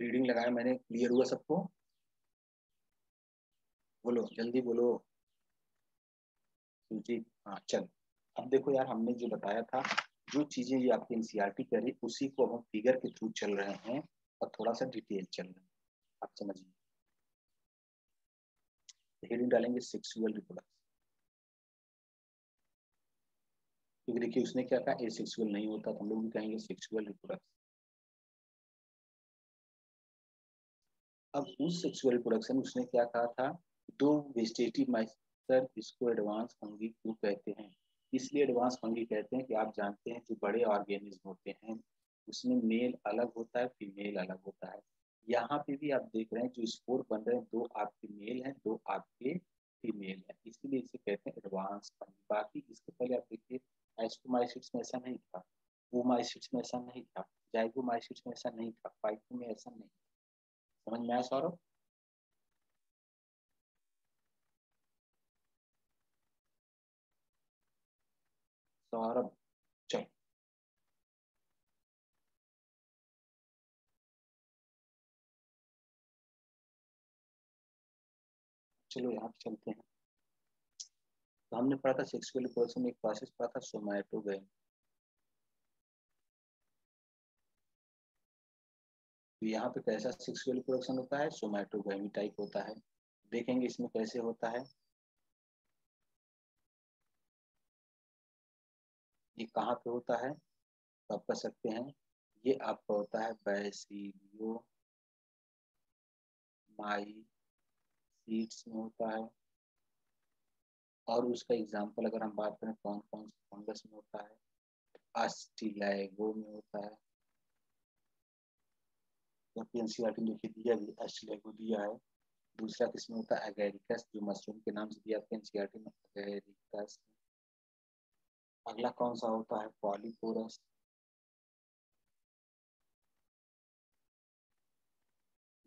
रीडिंग लगाया मैंने, क्लियर हुआ सबको? बोलो जल्दी बोलो जी। हाँ चल, अब देखो यार, हमने जो बताया था, जो चीजें ये आपकी एनसीईआरटी कर रही, उसी को अब हम फिगर के थ्रू चल रहे हैं और थोड़ा सा डिटेल चल रहे हैं, आप समझिए। हेडिंग डालेंगे सेक्सुअल रिप्रोडक्शन, क्योंकि देखिए उसने क्या कहा, एसेक्सुअल नहीं होता, तो हम लोग भी कहेंगे सेक्सुअल रिप्रोडक्शन। अब उस सेक्सुअल रिप्रोडक्शन उसने क्या कहा था, दो वेजिटेटिव माइस्टर, इसको एडवांस फंगी क्यों कहते हैं, इसलिए एडवांस फंगी कहते हैं कि आप जानते हैं जो बड़े ऑर्गेनिज्म होते हैं उसमें मेल अलग होता है, फीमेल अलग होता है। यहाँ पे भी आप देख रहे हैं जो स्पोर बन रहे हैं, दो आपके मेल हैं, दो आपके फीमेल हैं, इसलिए इसे कहते हैं एडवांस फंगी। बाकी इसके पहले आप देखिए एस्टोमाइसिट्स में ऐसा नहीं था, ओमाइसिट्स में ऐसा नहीं था, जाइगोमाइसिट्स में ऐसा नहीं था, फाइटो में ऐसा नहीं था। समझ में आया सौरभ? सौरभ चल, चलो यहाँ चलते हैं। तो हमने पढ़ा था सेक्सुअल रिप्रोडक्शन में एक प्रोसेस पढ़ा था, सोमैटोगैमी। तो यहाँ पे कैसा सेक्सुअल रिप्रोडक्शन होता है, सोमैटोगैमी टाइप होता है, देखेंगे इसमें कैसे होता है। ये कहाँ पे होता है, तो आप कह सकते हैं ये आपका होता है बैसिडियोमाइसीट्स में होता है। और उसका एग्जाम्पल अगर हम बात करें कौन कौन से फंगस में होता है, Ustilago में होता है, तो एनसीईआरटी में दिया भी Ustilago दिया है। दूसरा किसमें होता है, Agaricus, जो मशरूम के नाम से दिया आपके एनसीईआरटी में, Agaricus। अगला कौन सा होता है, पॉलीपोरस।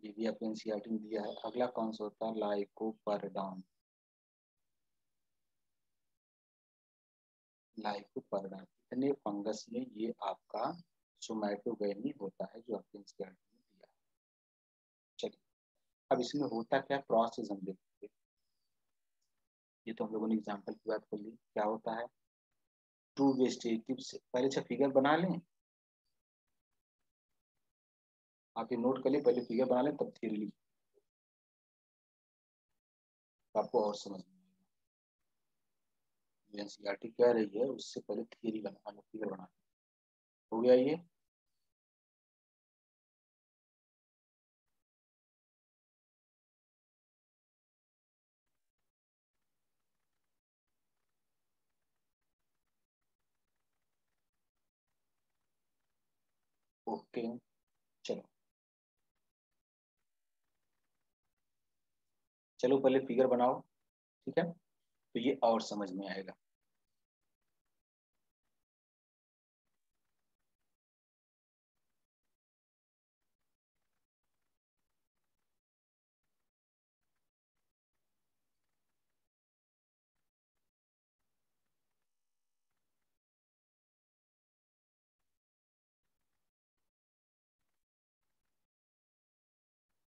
ये भी आपने एनसीईआरटी में दिया है। अगला कौन सा होता है, लाइकोपर्डन, लाइकोपर्डन। इतने फंगस में ये आपका सोमैटोगैमी होता है जो आपने एनसीईआरटी में दिया है। चलिए अब इसमें होता क्या, प्रोसेस हम देखते हैं। ये तो हम लोगों ने एग्जाम्पल की बात कर ली, क्या होता है टू वेजिटेटिव से पहले। अच्छा फिगर बना लें, आप ये नोट कर लें, पहले फिगर बना लें तब थ्योरी, आपको और समझ में आएगा। एनसीईआरटी कह रही है उससे पहले थ्योरी बना लें, फिगर बना लें। हो गया ये, ओके okay, चलो चलो पहले फिगर बनाओ, ठीक है, तो ये और समझ में आएगा।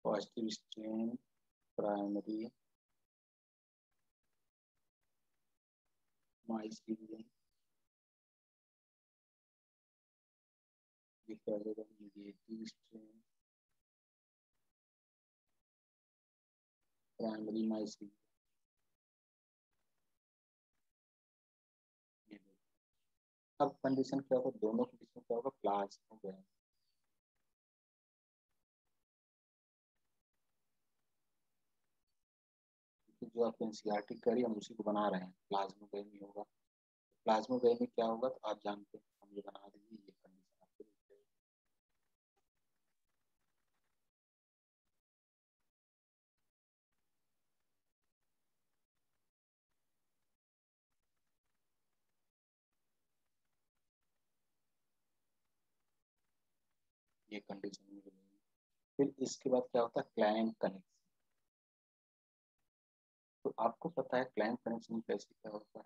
Positive strain primary mycelium negative strain primary mycelium अब कंडीशन क्या होगा, दोनों कंडीशन क्या होगा, प्लाज्मोगैमी जो आपने एनसीईआरटी करी हम उसी को बना रहे हैं, प्लाज्मोगैमी होगा। प्लाज्मोगैमी क्या होगा तो आप जानते हैं, हम ये बना देंगे ये कंडीशन आपको दिखेगी। ये कंडीशन फिर इसके बाद क्या होता है क्लैम्प कनेक्शन। तो आपको पता है क्लैम्प कनेक्शन कैसे क्या होता है,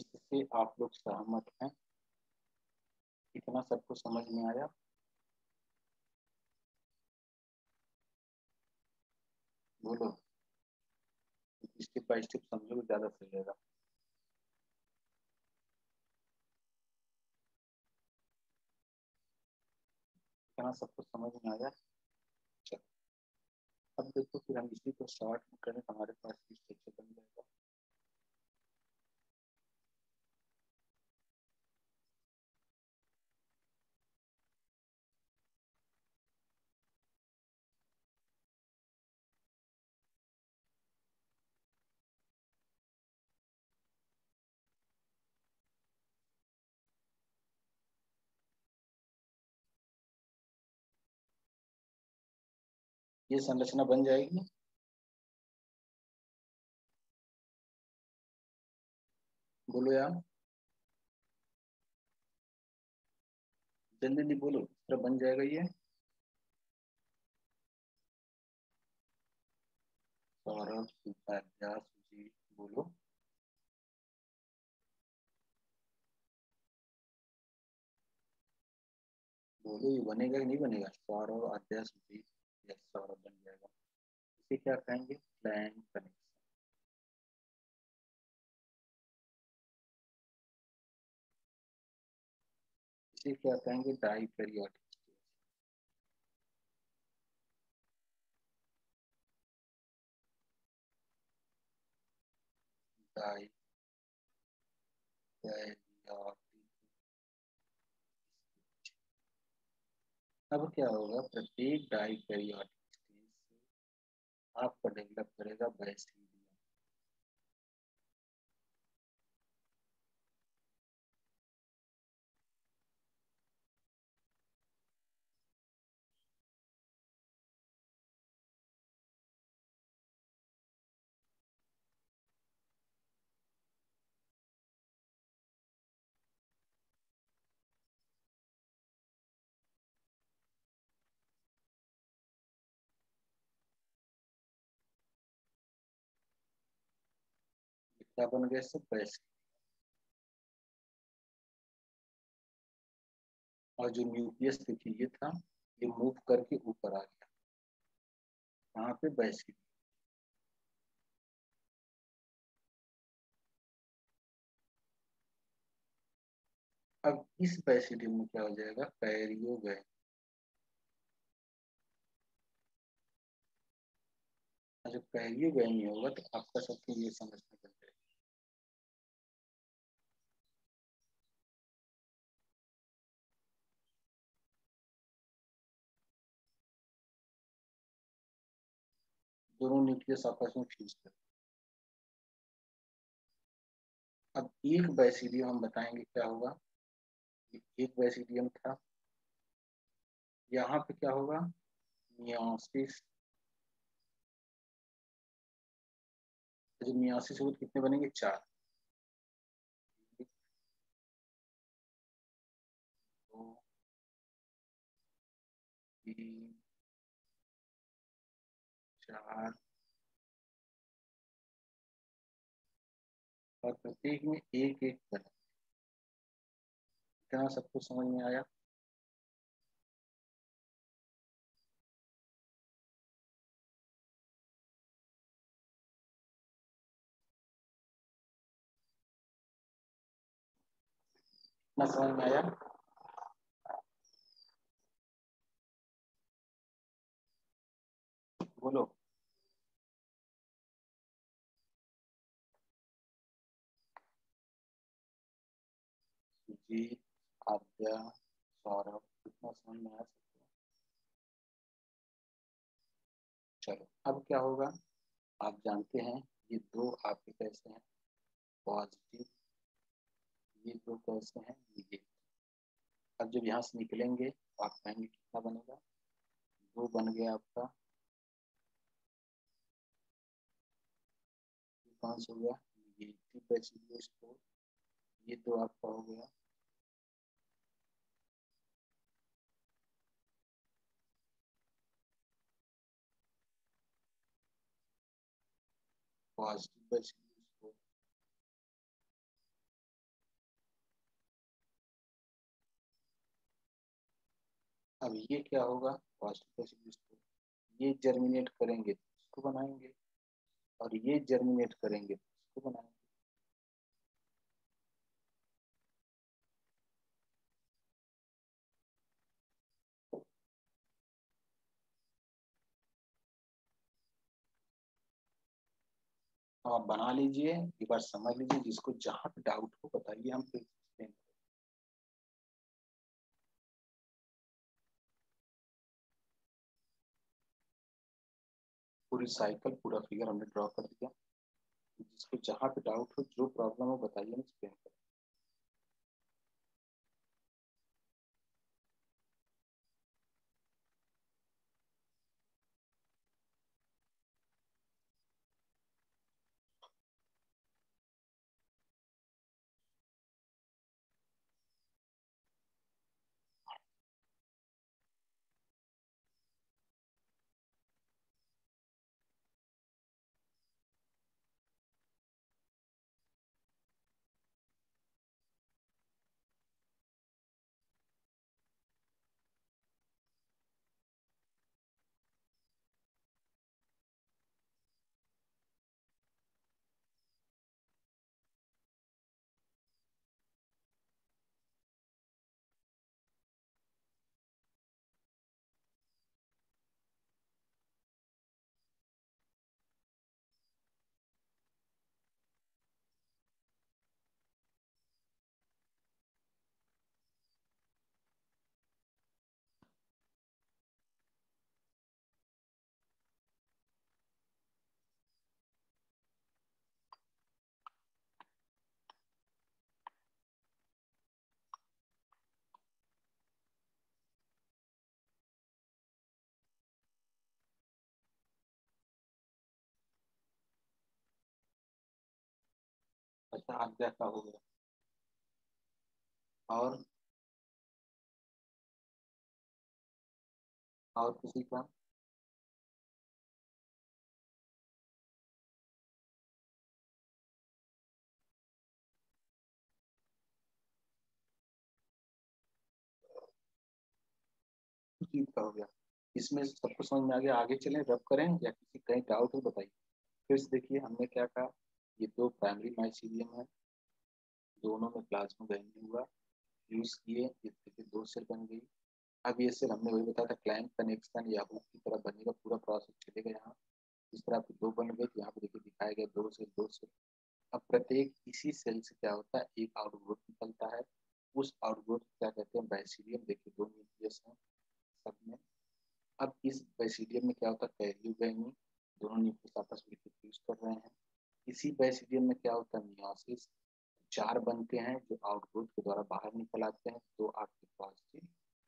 इससे आप लोग सहमत हैं, इतना सबको समझ में आया। बोलो स्टेप बाई स्टेप समझोगे ज्यादा सही रहेगा। इतना सबको समझ में आया। चलो अब देखो फिर हम इसी को शॉर्ट करें, हमारे पास स्ट्रक्चर बन जाएगा। ये संरचना बन जाएगी। बोलो यार जल्दी बोलो, तो बन जाएगा ये। सौरभ जी बोलो, बोलो ये बनेगा कि नहीं बनेगा। सौरभ अध्यास जी सौरभ बन जाएगा। इसे क्या कहेंगे, क्लैम्प कनेक्शन। इसे क्या कहेंगे, डाइकैरियोटिक। अब क्या होगा, प्रत्येक डाइकैरियोटिक स्टेज से आपको डेवलप करेगा बन गए सब बेस्ट। और जो न्यूक्लियस देखिए ये था, ये मूव करके ऊपर आ गया, वहां पे बेस्ट। अब इस बेसिडियम में क्या हो जाएगा, कैरियो गए। जब कैरियो गए नहीं होगा तो आपका सबको ये समझना पड़ेगा। दोनों न्यूक्लियस आपस में फ्यूज करते। अब एक बैसिडियम हम बताएंगे क्या होगा, एक बैसिडियम था, यहाँ पे क्या होगा मियोसिस, जो मियोसिस होगा कितने बनेंगे चार, तीन, चार, और प्रत्येक में एक एक बने। क्या सबको समझ में आया? ना समझ में आया? बोलो। जी आद्या सौरभ कितना समझ में आ सकता है? चलो अब क्या होगा, आप जानते हैं ये दो आपके कैसे हैं पॉजिटिव, ये दो कैसे हैं निगेटिव। अब जब यहाँ से निकलेंगे आप कहेंगे कितना बनेगा, दो बन गया आपका, पांच हो गया निगेटिव बैसिडियोस्पोर, ये दो आपका हो गया, पॉजिटिव बैसिडियोस्पोर। अब ये क्या होगा पॉजिटिव बैसिडियोस्पोर, ये जर्मिनेट करेंगे इसको बनाएंगे, और ये जर्मिनेट करेंगे इसको बनाएंगे। तो आप बना लीजिए एक बार, समझ लीजिए, जिसको जहाँ पे डाउट हो बताइए, हम फिर पूरी साइकिल पूरा फिगर हमने ड्रॉ कर दिया। जिसको जहाँ पे डाउट हो, जो प्रॉब्लम हो बताइए, हम एक्सप्लेन करें। अच्छा आप जैसा हो गया, और और किसी का ठीक का हो गया। इसमें सबको समझ में आ गया, आगे चलें रब करें, या किसी कहीं डाउट हो बताइए। फिर से देखिए हमने क्या कहा, ये दो प्राइमरी माइसीलियम है, दोनों में प्लाज्मोगैमी हुआ, यूज किए, इसके दो सेल बन गई। अब ये सेल हमने वही बताया था क्लैम्प कनेक्शन या हुक की तरह बनेगा, पूरा प्रोसेस चलेगा। यहाँ इस तरह आपके दो बन गए, यहाँ पे देखिए दिखाया गया दो सेल दो सेल। अब प्रत्येक इसी सेल से क्या होता है एक आउटग्रोथ निकलता है, उस आउटग्रोथ क्या कहते हैं बैसिडियम। देखिए दो न्यूक्लियस हैं सब में। अब इस बैसिडियम में क्या होता है कैरियोगैमी, दोनों न्यूक्लियस आपस में फ्यूज कर रहे हैं। इसी बैसिडियम में क्या होता है, मियोसिस चार बनते हैं जो आउटग्रोथ के द्वारा बाहर निकल आते हैं, दो आपके पॉजिटिव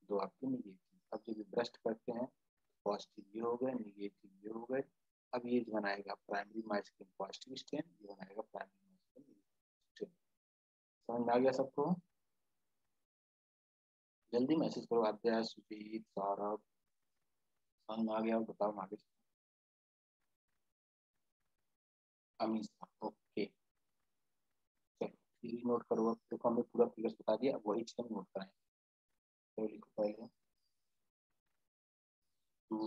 दो आपके निगेटिव। अब जब ये ब्रस्ट करते हैं पॉजिटिव ये हो गए निगेटिव ये हो गए। अब ये बनाएगा प्राइमरी माइसिलियम पॉजिटिव स्ट्रैंड, ये बनाएगा प्राइमरी माइसिलियम स्ट्रैंड। समझ में आ गया सबको? जल्दी मैसेज करो आप जरा, सुजीत सौरभ समझ में आ गया बताओ आगे। अमीषा ओके चलो नोट करो, अब देखो हमने पूरा फिगर्स बता दिया, अब वही चीज नोट कराएंगे। तो लिखो पहले टू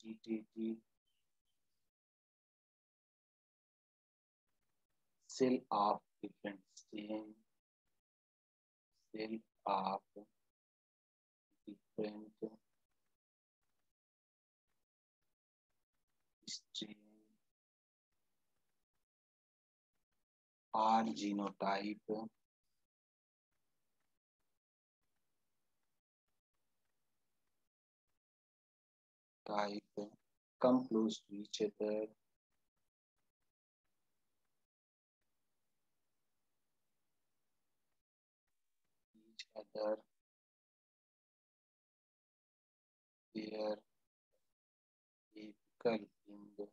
जी टी टी Cell of different stain, cell of different stain or genotype come close to each other other their apical in the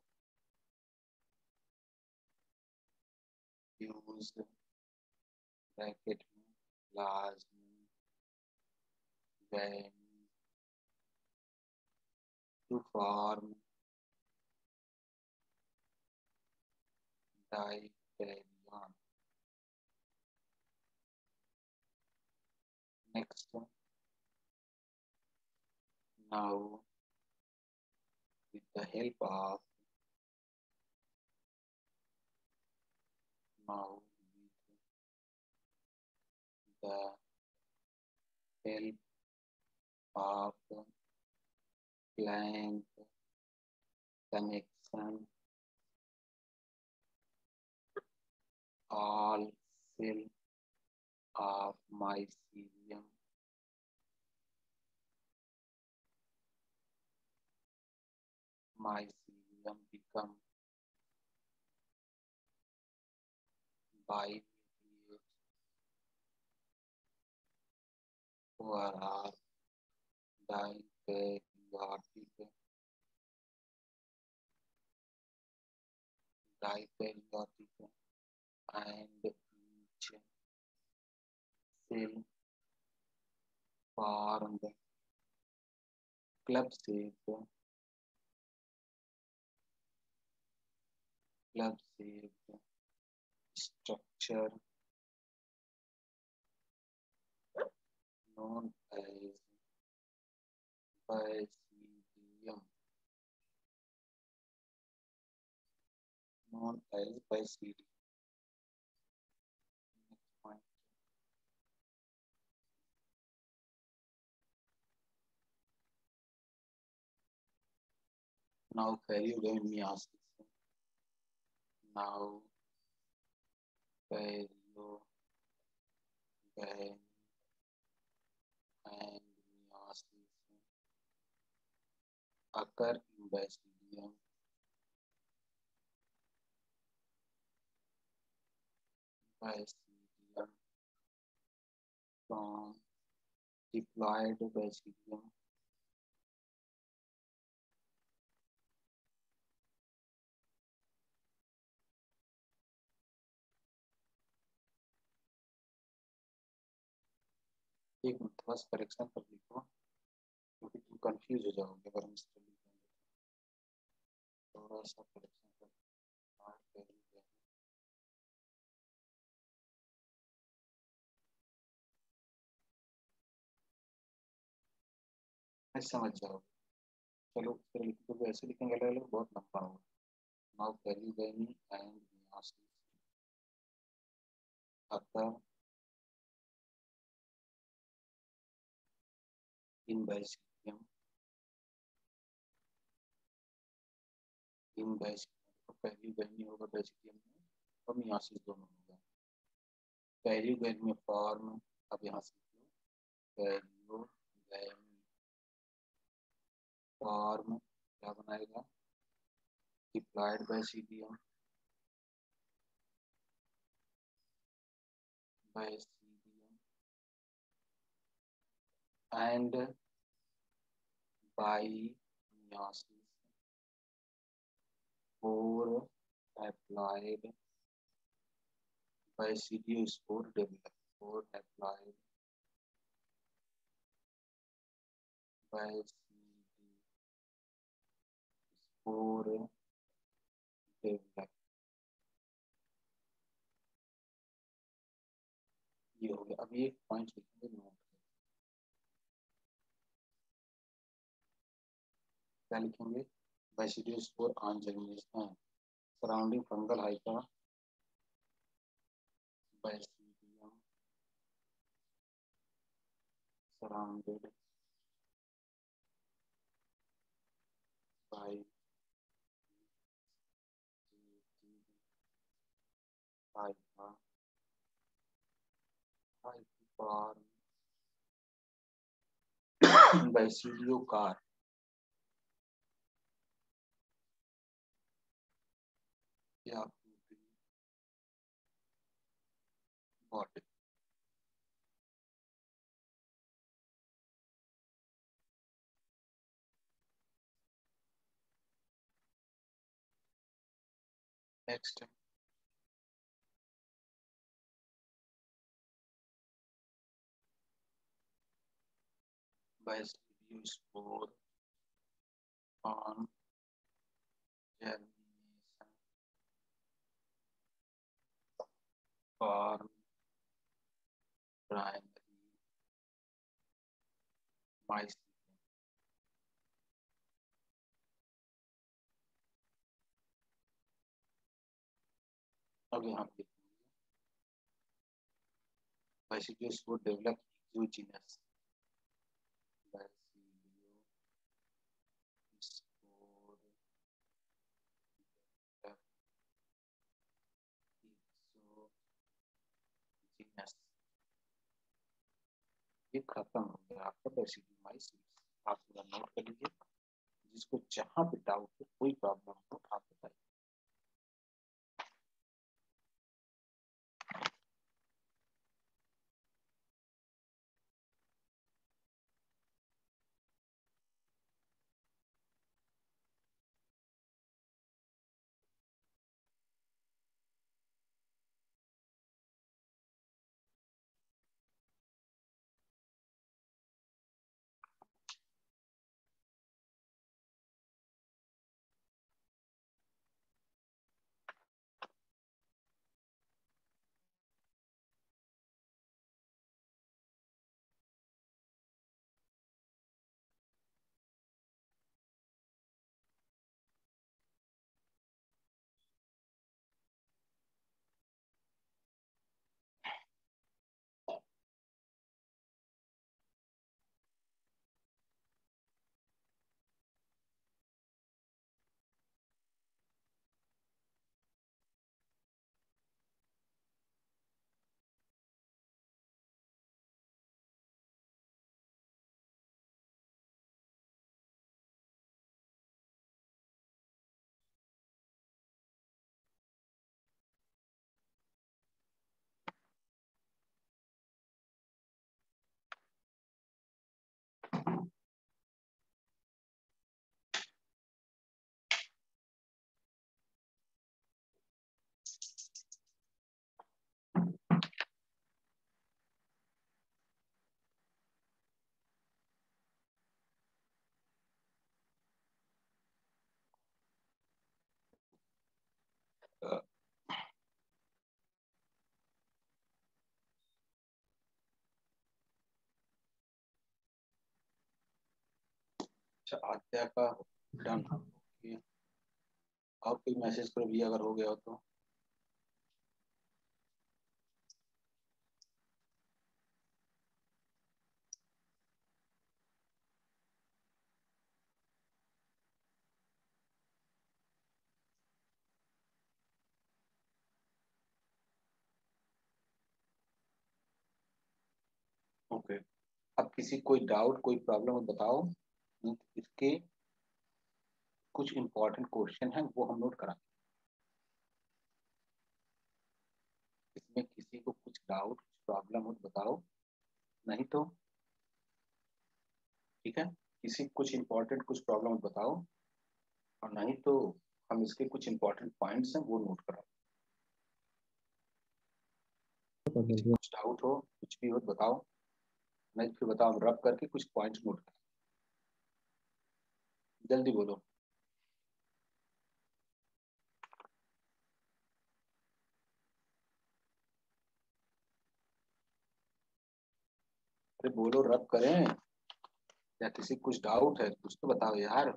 use bracket large then to form dikaryon. Next, now with the help of now with the help of Clamp connection, all cell of mycelium mycelium become by or are died dikaryotic and each cell formed club shape club shape structure known as by known as Basidium. Next point. Now karyogamiosis. Now karyogamiosis and meiosis occur in Basidium. Basidium from diploid basidium एक minute बस correction पर लिखो क्योंकि तुम confuse हो जाओगे अगर हम इसको लिखेंगे। थोड़ा सा करेक्शन पर समझ जाओ। चलो फिर लिखते हुए ऐसे लिखेंगे अलग अलग बहुत लंबा होगा। Now karyogamy and meiosis in basidium in basidium karyogamy होगा बैसिडियम में और मियोसिस दोनों होगा। कैरियोगैमी फॉर्म अब यहाँ से कैरियोगैमी form क्या बनाएगा? Diploid basidium basidium and by meiosis four haploid basidiospore develop four haploid basidiospore ये हो गया। अभी एक पॉइंट लिखेंगे नोट, क्या लिखेंगे? Basidiospore on germination surrounding fungal hypha basidium surrounded by Hyper, hyper, Basidiocar, क्या body next basidiospore on germination form primary mycelium अब यहाँ पे बैसिडियोस्पोर डेवलप एक्सोजीनस खत्म हो गया आपका बैसिडियोमाइसिस। आप पूरा नोट कर लीजिए, जिसको जहां पे डाउट हो कोई प्रॉब्लम हो आप बताइए। अच्छा, आध्या का डन हो गया। और कोई मैसेज पर भी अगर हो गया हो तो ओके okay. अब किसी कोई डाउट कोई प्रॉब्लम हो बताओ, इसके कुछ इंपॉर्टेंट क्वेश्चन हैं वो हम नोट कराएंगे। इसमें किसी को कुछ डाउट प्रॉब्लम हो बताओ, नहीं तो ठीक है, किसी कुछ इंपॉर्टेंट कुछ प्रॉब्लम हो बताओ, और नहीं तो हम इसके कुछ इंपॉर्टेंट पॉइंट्स हैं वो नोट कराओ। कुछ डाउट हो कुछ भी हो बताओ, नहीं फिर बताओ हम रब करके कुछ पॉइंट्स नोट कराओ। जल्दी बोलो। अरे बोलो, रब करें या किसी कुछ डाउट है कुछ तो बताओ यार।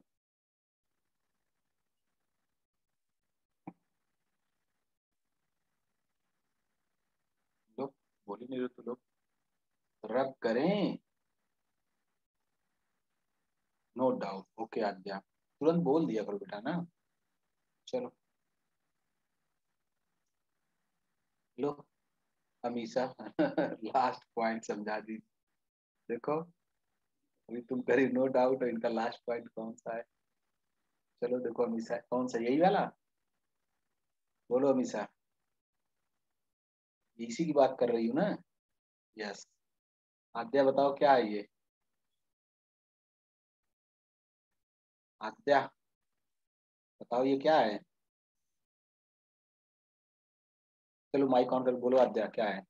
लोग बोल ही नहीं रहे तो लोग रब करें। नो डाउट, ओके आद्या, तुरंत बोल दिया करो बेटा ना। चलो लो अमीषा लास्ट पॉइंट समझा दी। देखो अभी तुम करी नो डाउट, इनका लास्ट पॉइंट कौन सा है? चलो देखो अमीषा कौन सा, यही वाला? बोलो अमीषा, इसी की बात कर रही हूँ ना? यस। आद्या बताओ क्या है ये? आद्या बताओ ये क्या है? चलो माइक ऑन कर बोलो आद्या क्या है?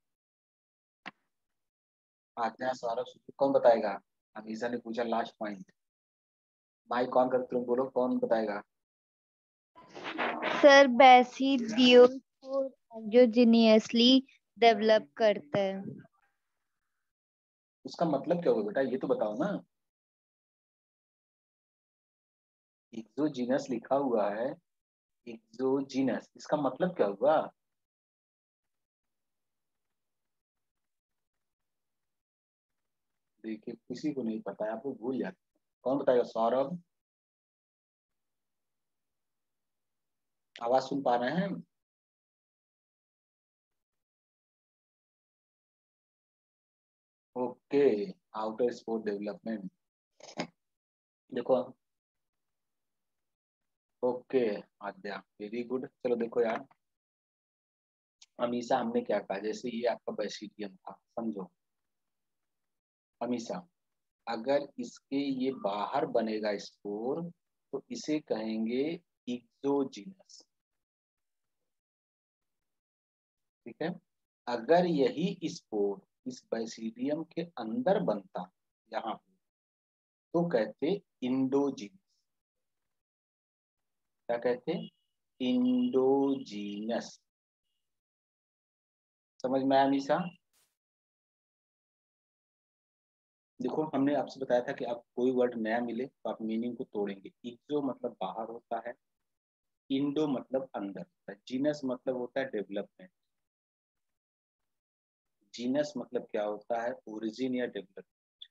आद्या, सौरभ, कौन बताएगा? अमीषा ने पूछा लास्ट पॉइंट। माइक ऑन कर तुम बोलो, कौन बताएगा? सर बैसिडियोस्पोर एंजियोजेनियसली डेवलप करते हैं। उसका मतलब क्या होगा बेटा, ये तो बताओ ना। एक्सोजीनस लिखा हुआ है, एक्सोजीनस, इसका मतलब क्या हुआ? देखिए किसी को नहीं पता है, आपको भूल जाते हैं। कौन बताएगा? सौरभ, आवाज सुन पा रहे हैं? Okay, outer spore development. देखो ओके आद्या, वेरी गुड। चलो देखो यार अमीषा, हमने क्या कहा, जैसे ये आपका बैसिडियम था, समझो अमीषा, अगर इसके ये बाहर बनेगा स्पोर तो इसे कहेंगे एक्सोजीनस, ठीक है। अगर यही स्पोर इस बैसिडियम के अंदर बनता यहाँ पे तो कहते इंडोजीनस। क्या कहते? इंडोजीनस। समझ में आया अमीषा? देखो हमने आपसे बताया था कि आप कोई वर्ड नया मिले तो आप मीनिंग को तोड़ेंगे। एक्सो मतलब बाहर होता है, इंडो मतलब अंदर होता है, जीनस मतलब होता है डेवलपमेंट। जीनस मतलब क्या होता है? ओरिजिन या डेवलपमेंट।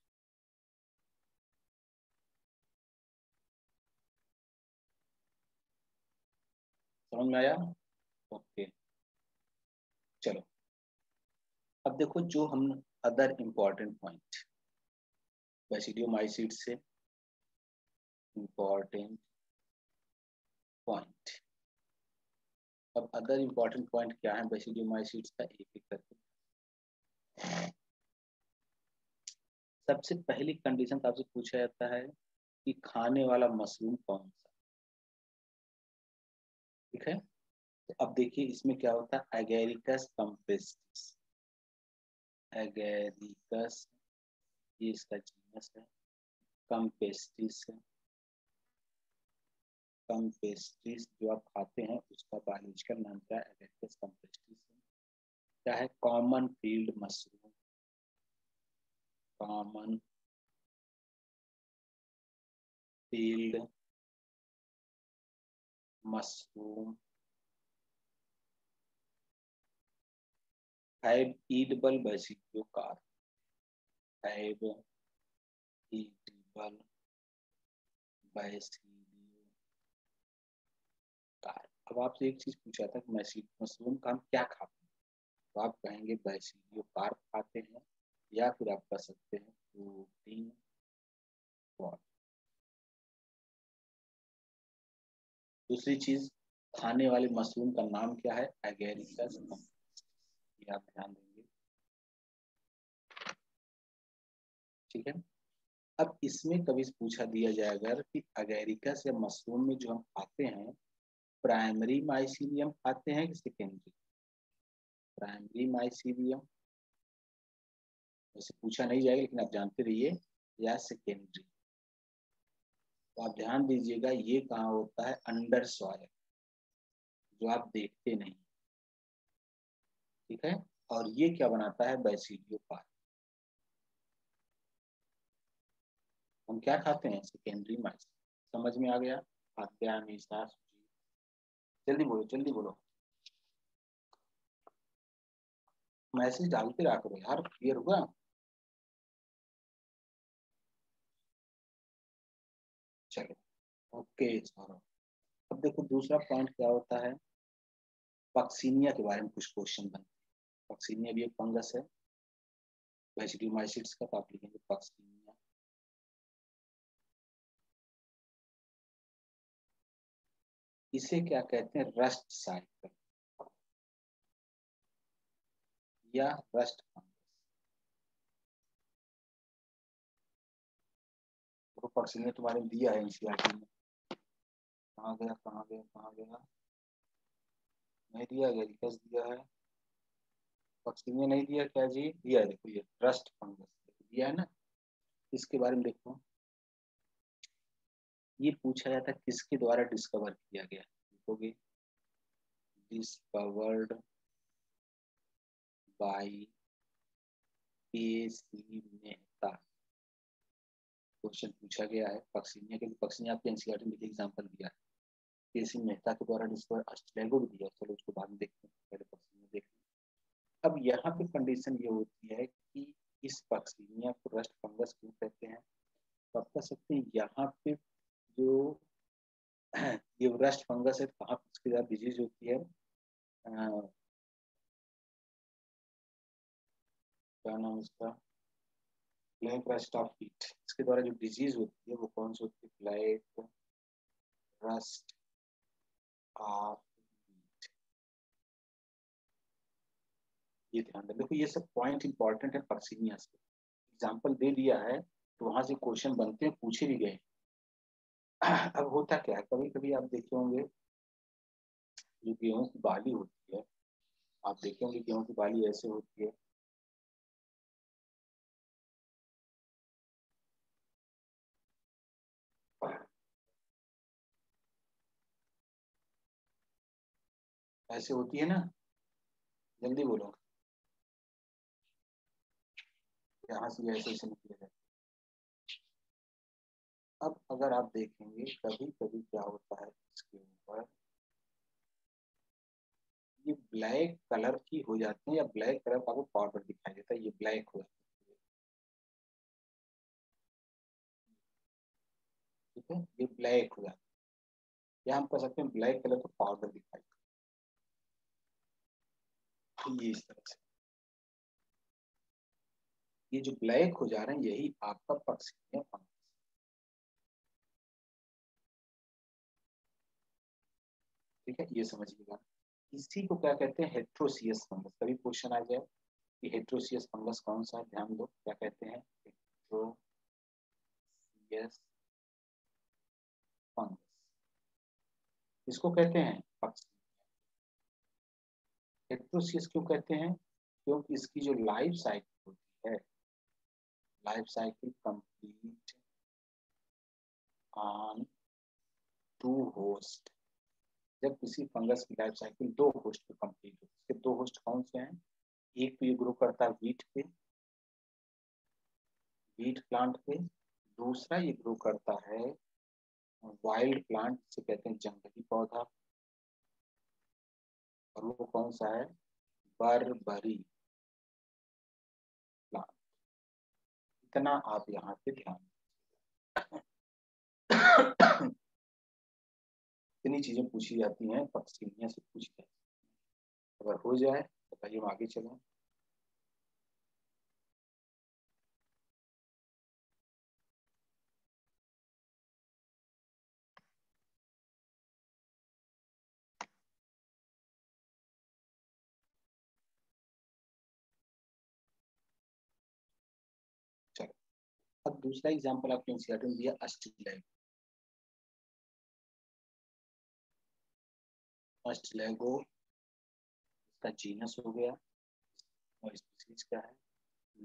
समझ में आया? ओके चलो अब देखो जो हम अदर इम्पोर्टेंट पॉइंट बैसिडियोमाइसीट से इम्पोर्टेंट पॉइंट, अब अदर इम्पोर्टेंट पॉइंट क्या है बैसिडियोमाइसीट का, एक एक करके। सबसे पहली कंडीशन आपसे पूछा जाता है कि खाने वाला मशरूम कौन सा, ठीक है। तो अब देखिए इसमें क्या होता है, एगेरिकस कैम्पेस्ट्रिस, एगेरिकस ये इसका जीनस है, कैम्पेस्ट्रिस है, कैम्पेस्ट्रिस जो आप खाते हैं उसका बायोलॉजिकल नाम क्या है? एगेरिकस कैम्पेस्ट्रिस है। क्या है? Common field mushroom, common field mushroom, have edible basidiocarp, have edible basidiocarp. अब आपसे एक चीज पूछा था कि मशरूम का हम क्या खाते हैं, तो आप कहेंगे बैसिडियोकार खाते हैं, या फिर आप कह सकते हैं प्रोटीन वॉट। दूसरी चीज, खाने वाले मशरूम का नाम क्या है? एगेरिकस, ये आप ध्यान देंगे, ठीक है। अब इसमें कभी पूछा दिया जाएगा कि अगेरिकस या मशरूम में जो हम खाते हैं प्राइमरी माइसीलियम खाते हैं कि सेकेंडरी? प्राइमरी माइसीलियम वैसे पूछा नहीं जाएगा, लेकिन आप जानते रहिए, या सेकेंडरी। तो आप ध्यान दीजिएगा, ये कहाँ होता है? अंडर सॉयल, जो आप देखते नहीं, ठीक है। और ये क्या बनाता है? बैसिडियोपार। हम क्या खाते हैं? Secondary mycelium. समझ में आ गया? हमेशा जल्दी बोलो, जल्दी बोलो, मैसेज डालते रहा करो यार, क्लियर होगा। चलो ओके। अब देखो दूसरा पॉइंट क्या होता है, पक्सीनिया के बारे में कुछ क्वेश्चन बनते। पक्सीनिया भी एक फंगस है, बैसिडियोमाइसिट्स का आप लिखेंगे पक्सीनिया। इसे क्या कहते हैं? रस्ट साइकिल या रस्ट फंगस। तो पक्सीनिया तुम्हारे दिया है एनसीईआरटी में, कहाँ गया कहाँ गया कहाँ गया? नहीं दिया, एगेरिकस दिया है, पक्सीनिया नहीं दिया क्या जी? दिया है, देखो ये रस्ट फंगस दिया है ना। इसके बारे में देखो, ये पूछा जाता है किसके द्वारा डिस्कवर किया गया, देखोगे, डिस्कवर्ड बाय के सी मेहता, क्वेश्चन पूछा गया है। पक्सीनिया, क्योंकि पक्सीनिया आपके एनसीईआरटी में एग्जांपल दिया है, के सी मेहता के द्वारा डिस्कवर। उस्टिलागो भी दिया, चलो उसको बाद में देखते हैं, पहले पक्सीनिया देखते हैं। अब यहाँ पे कंडीशन ये होती है कि इस पक्सीनिया को रस्ट फंगस क्यों कहते हैं? तो आप कह सकते हैं यहाँ पे जो ये रस्ट फंगस है, कहाँ उसके साथ डिजीज होती है, क्या नाम उसका, प्लेट रस्ट ऑफ फीट, इसके द्वारा जो डिजीज होती है वो कौन सी होती है? Plate rust of wheat. ये ध्यान रखो, देखो ये सब पॉइंट इंपॉर्टेंट है। पक्सीनिया से एग्जाम्पल दे दिया है तो वहां से क्वेश्चन बनते हैं, पूछे भी गए। अब होता क्या है, कभी कभी आप देखे होंगे जो गेहूं की बाली होती है, आप देखे होंगे गेहूं की बाली ऐसे होती है, ऐसे होती है ना, जल्दी बोलो, यहाँ से ऐसे ऐसे निकले जाए। अब अगर आप देखेंगे कभी कभी क्या होता है, इसके ऊपर ये ब्लैक कलर की हो जाती है, या ब्लैक कलर का पाउडर दिखाई देता है, ये ब्लैक हो जाती है, ठीक है, ये ब्लैक हो जाता है, या हम कह सकते हैं ब्लैक कलर का पाउडर दिखाई देता है। ये इस तरह से ये जो ब्लैक हो जा रहे हैं, यही आपका पक्सीनिया फंगस। ठीक है, ये समझिएगा। इसी को क्या कहते हैं? Heteroecious fungus. कभी क्वेश्चन आ जाए कि हेट्रोसियस फंगस कौन सा है, ध्यान दो, क्या कहते हैं? Heteroecious fungus. इसको कहते हैं पक्सीनिया। हेट्रोसियस क्यों कहते हैं? क्योंकि इसकी जो लाइफ साइकिल होती है, life cycle complete on two host. जब किसी फंगस की लाइफ साइकिल दो होस्ट पे कंप्लीट हो, इसके दो होस्ट कौन से हैं? एक पे ग्रो करता है वीट पे, वीट प्लांट पे, दूसरा ये ग्रो करता है वाइल्ड प्लांट, जिसे कहते हैं जंगली पौधा, और वो कौन सा है? बर्बरी प्लांट। इतना आप यहाँ पे ध्यान इतनी चीजें पूछी जाती हैं पक्सीनिया से, पूछी जाती है। अगर हो जाए तो भाई हम आगे चलें। और दूसरा एग्जाम्पल आपके एनसीईआरटी में दिया अस्टिलैगो, अस्टिलैगो इसका जीनस हो गया और स्पीशीज क्या है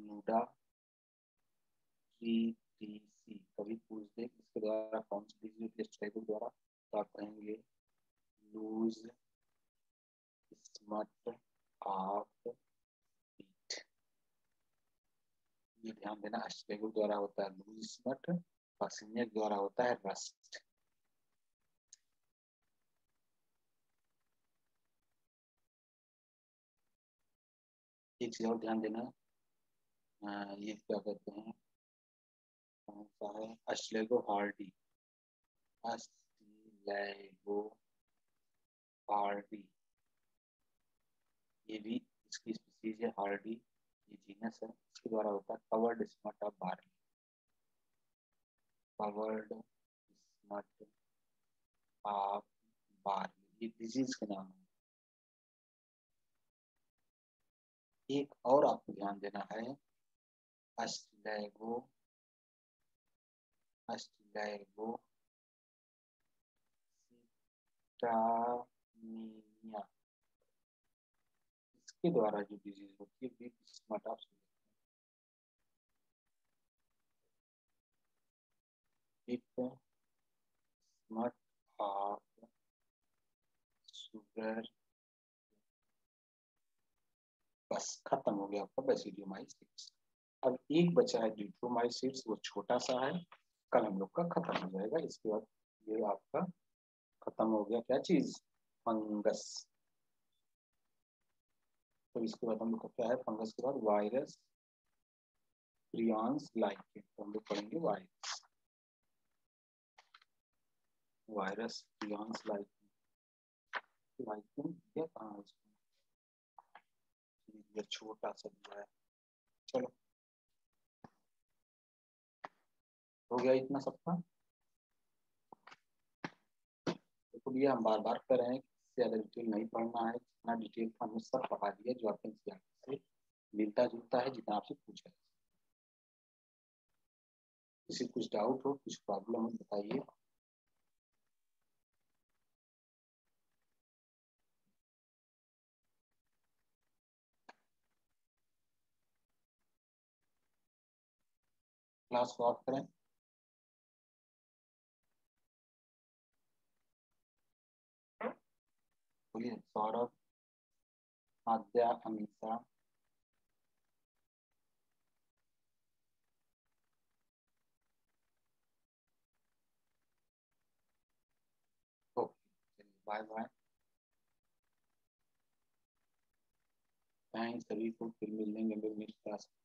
नूडा टीटीसी। कभी पूछ दे इसके द्वारा कौन सी डिजीज अस्टिलैगो द्वारा, तो आप कहेंगे लूज स्मट ऑफ फीट। ये ध्यान देना अस्टिलैगो द्वारा होता है लूज स्मट, पसिनिया द्वारा होता है रस्ट। एक चीज और ध्यान देना, आ, ये क्या कहते हैं कौन सा है अस्टिलैगो हार्डी, अस्टिलैगो हार्डी ये भी इसकी स्पीशीज है हार्डी, ये जीनस है, इसके द्वारा होता है covered smut of barley, covered smut of barley ये डिजीज के नाम है। एक और आपको ध्यान देना है अस्टिलैगो, अस्टिलैगो सिटामिया के द्वारा जो डिजीज होती है with smut of smut of sugar. बस खत्म हो गया आपका बेसिडियोमाइसिट्स। अब एक बचा है ड्यूट्रोमाइसिट्स, वो छोटा सा है, कल हम लोग का खत्म हो जाएगा। इसके बाद ये आपका खत्म हो गया क्या चीज फंगस। तो इसके बाद हम लोग क्या है फंगस के बाद वायरस, प्रियॉन्स, लाइकेन। तो हम लोग पढ़ेंगे virus, virus prions lichen. Lichen ये कहाँ है, ये छोटा सा दिया है। चलो हो गया इतना सबका। तो ये हम बार बार कर रहे हैं, ज्यादा डिटेल नहीं पढ़ना है, जितना डिटेल था हमने सब पढ़ा दिया जो आपके एनसीईआरटी से मिलता जुलता है, जितना आपसे पूछा है। किसी कुछ डाउट हो, कुछ प्रॉब्लम हो बताइए। क्लास को ऑफ करें। Saurabh, Aadya, Amisha, okay bye bye, thanks सभी को। फिर मिलेंगे अगली क्लास।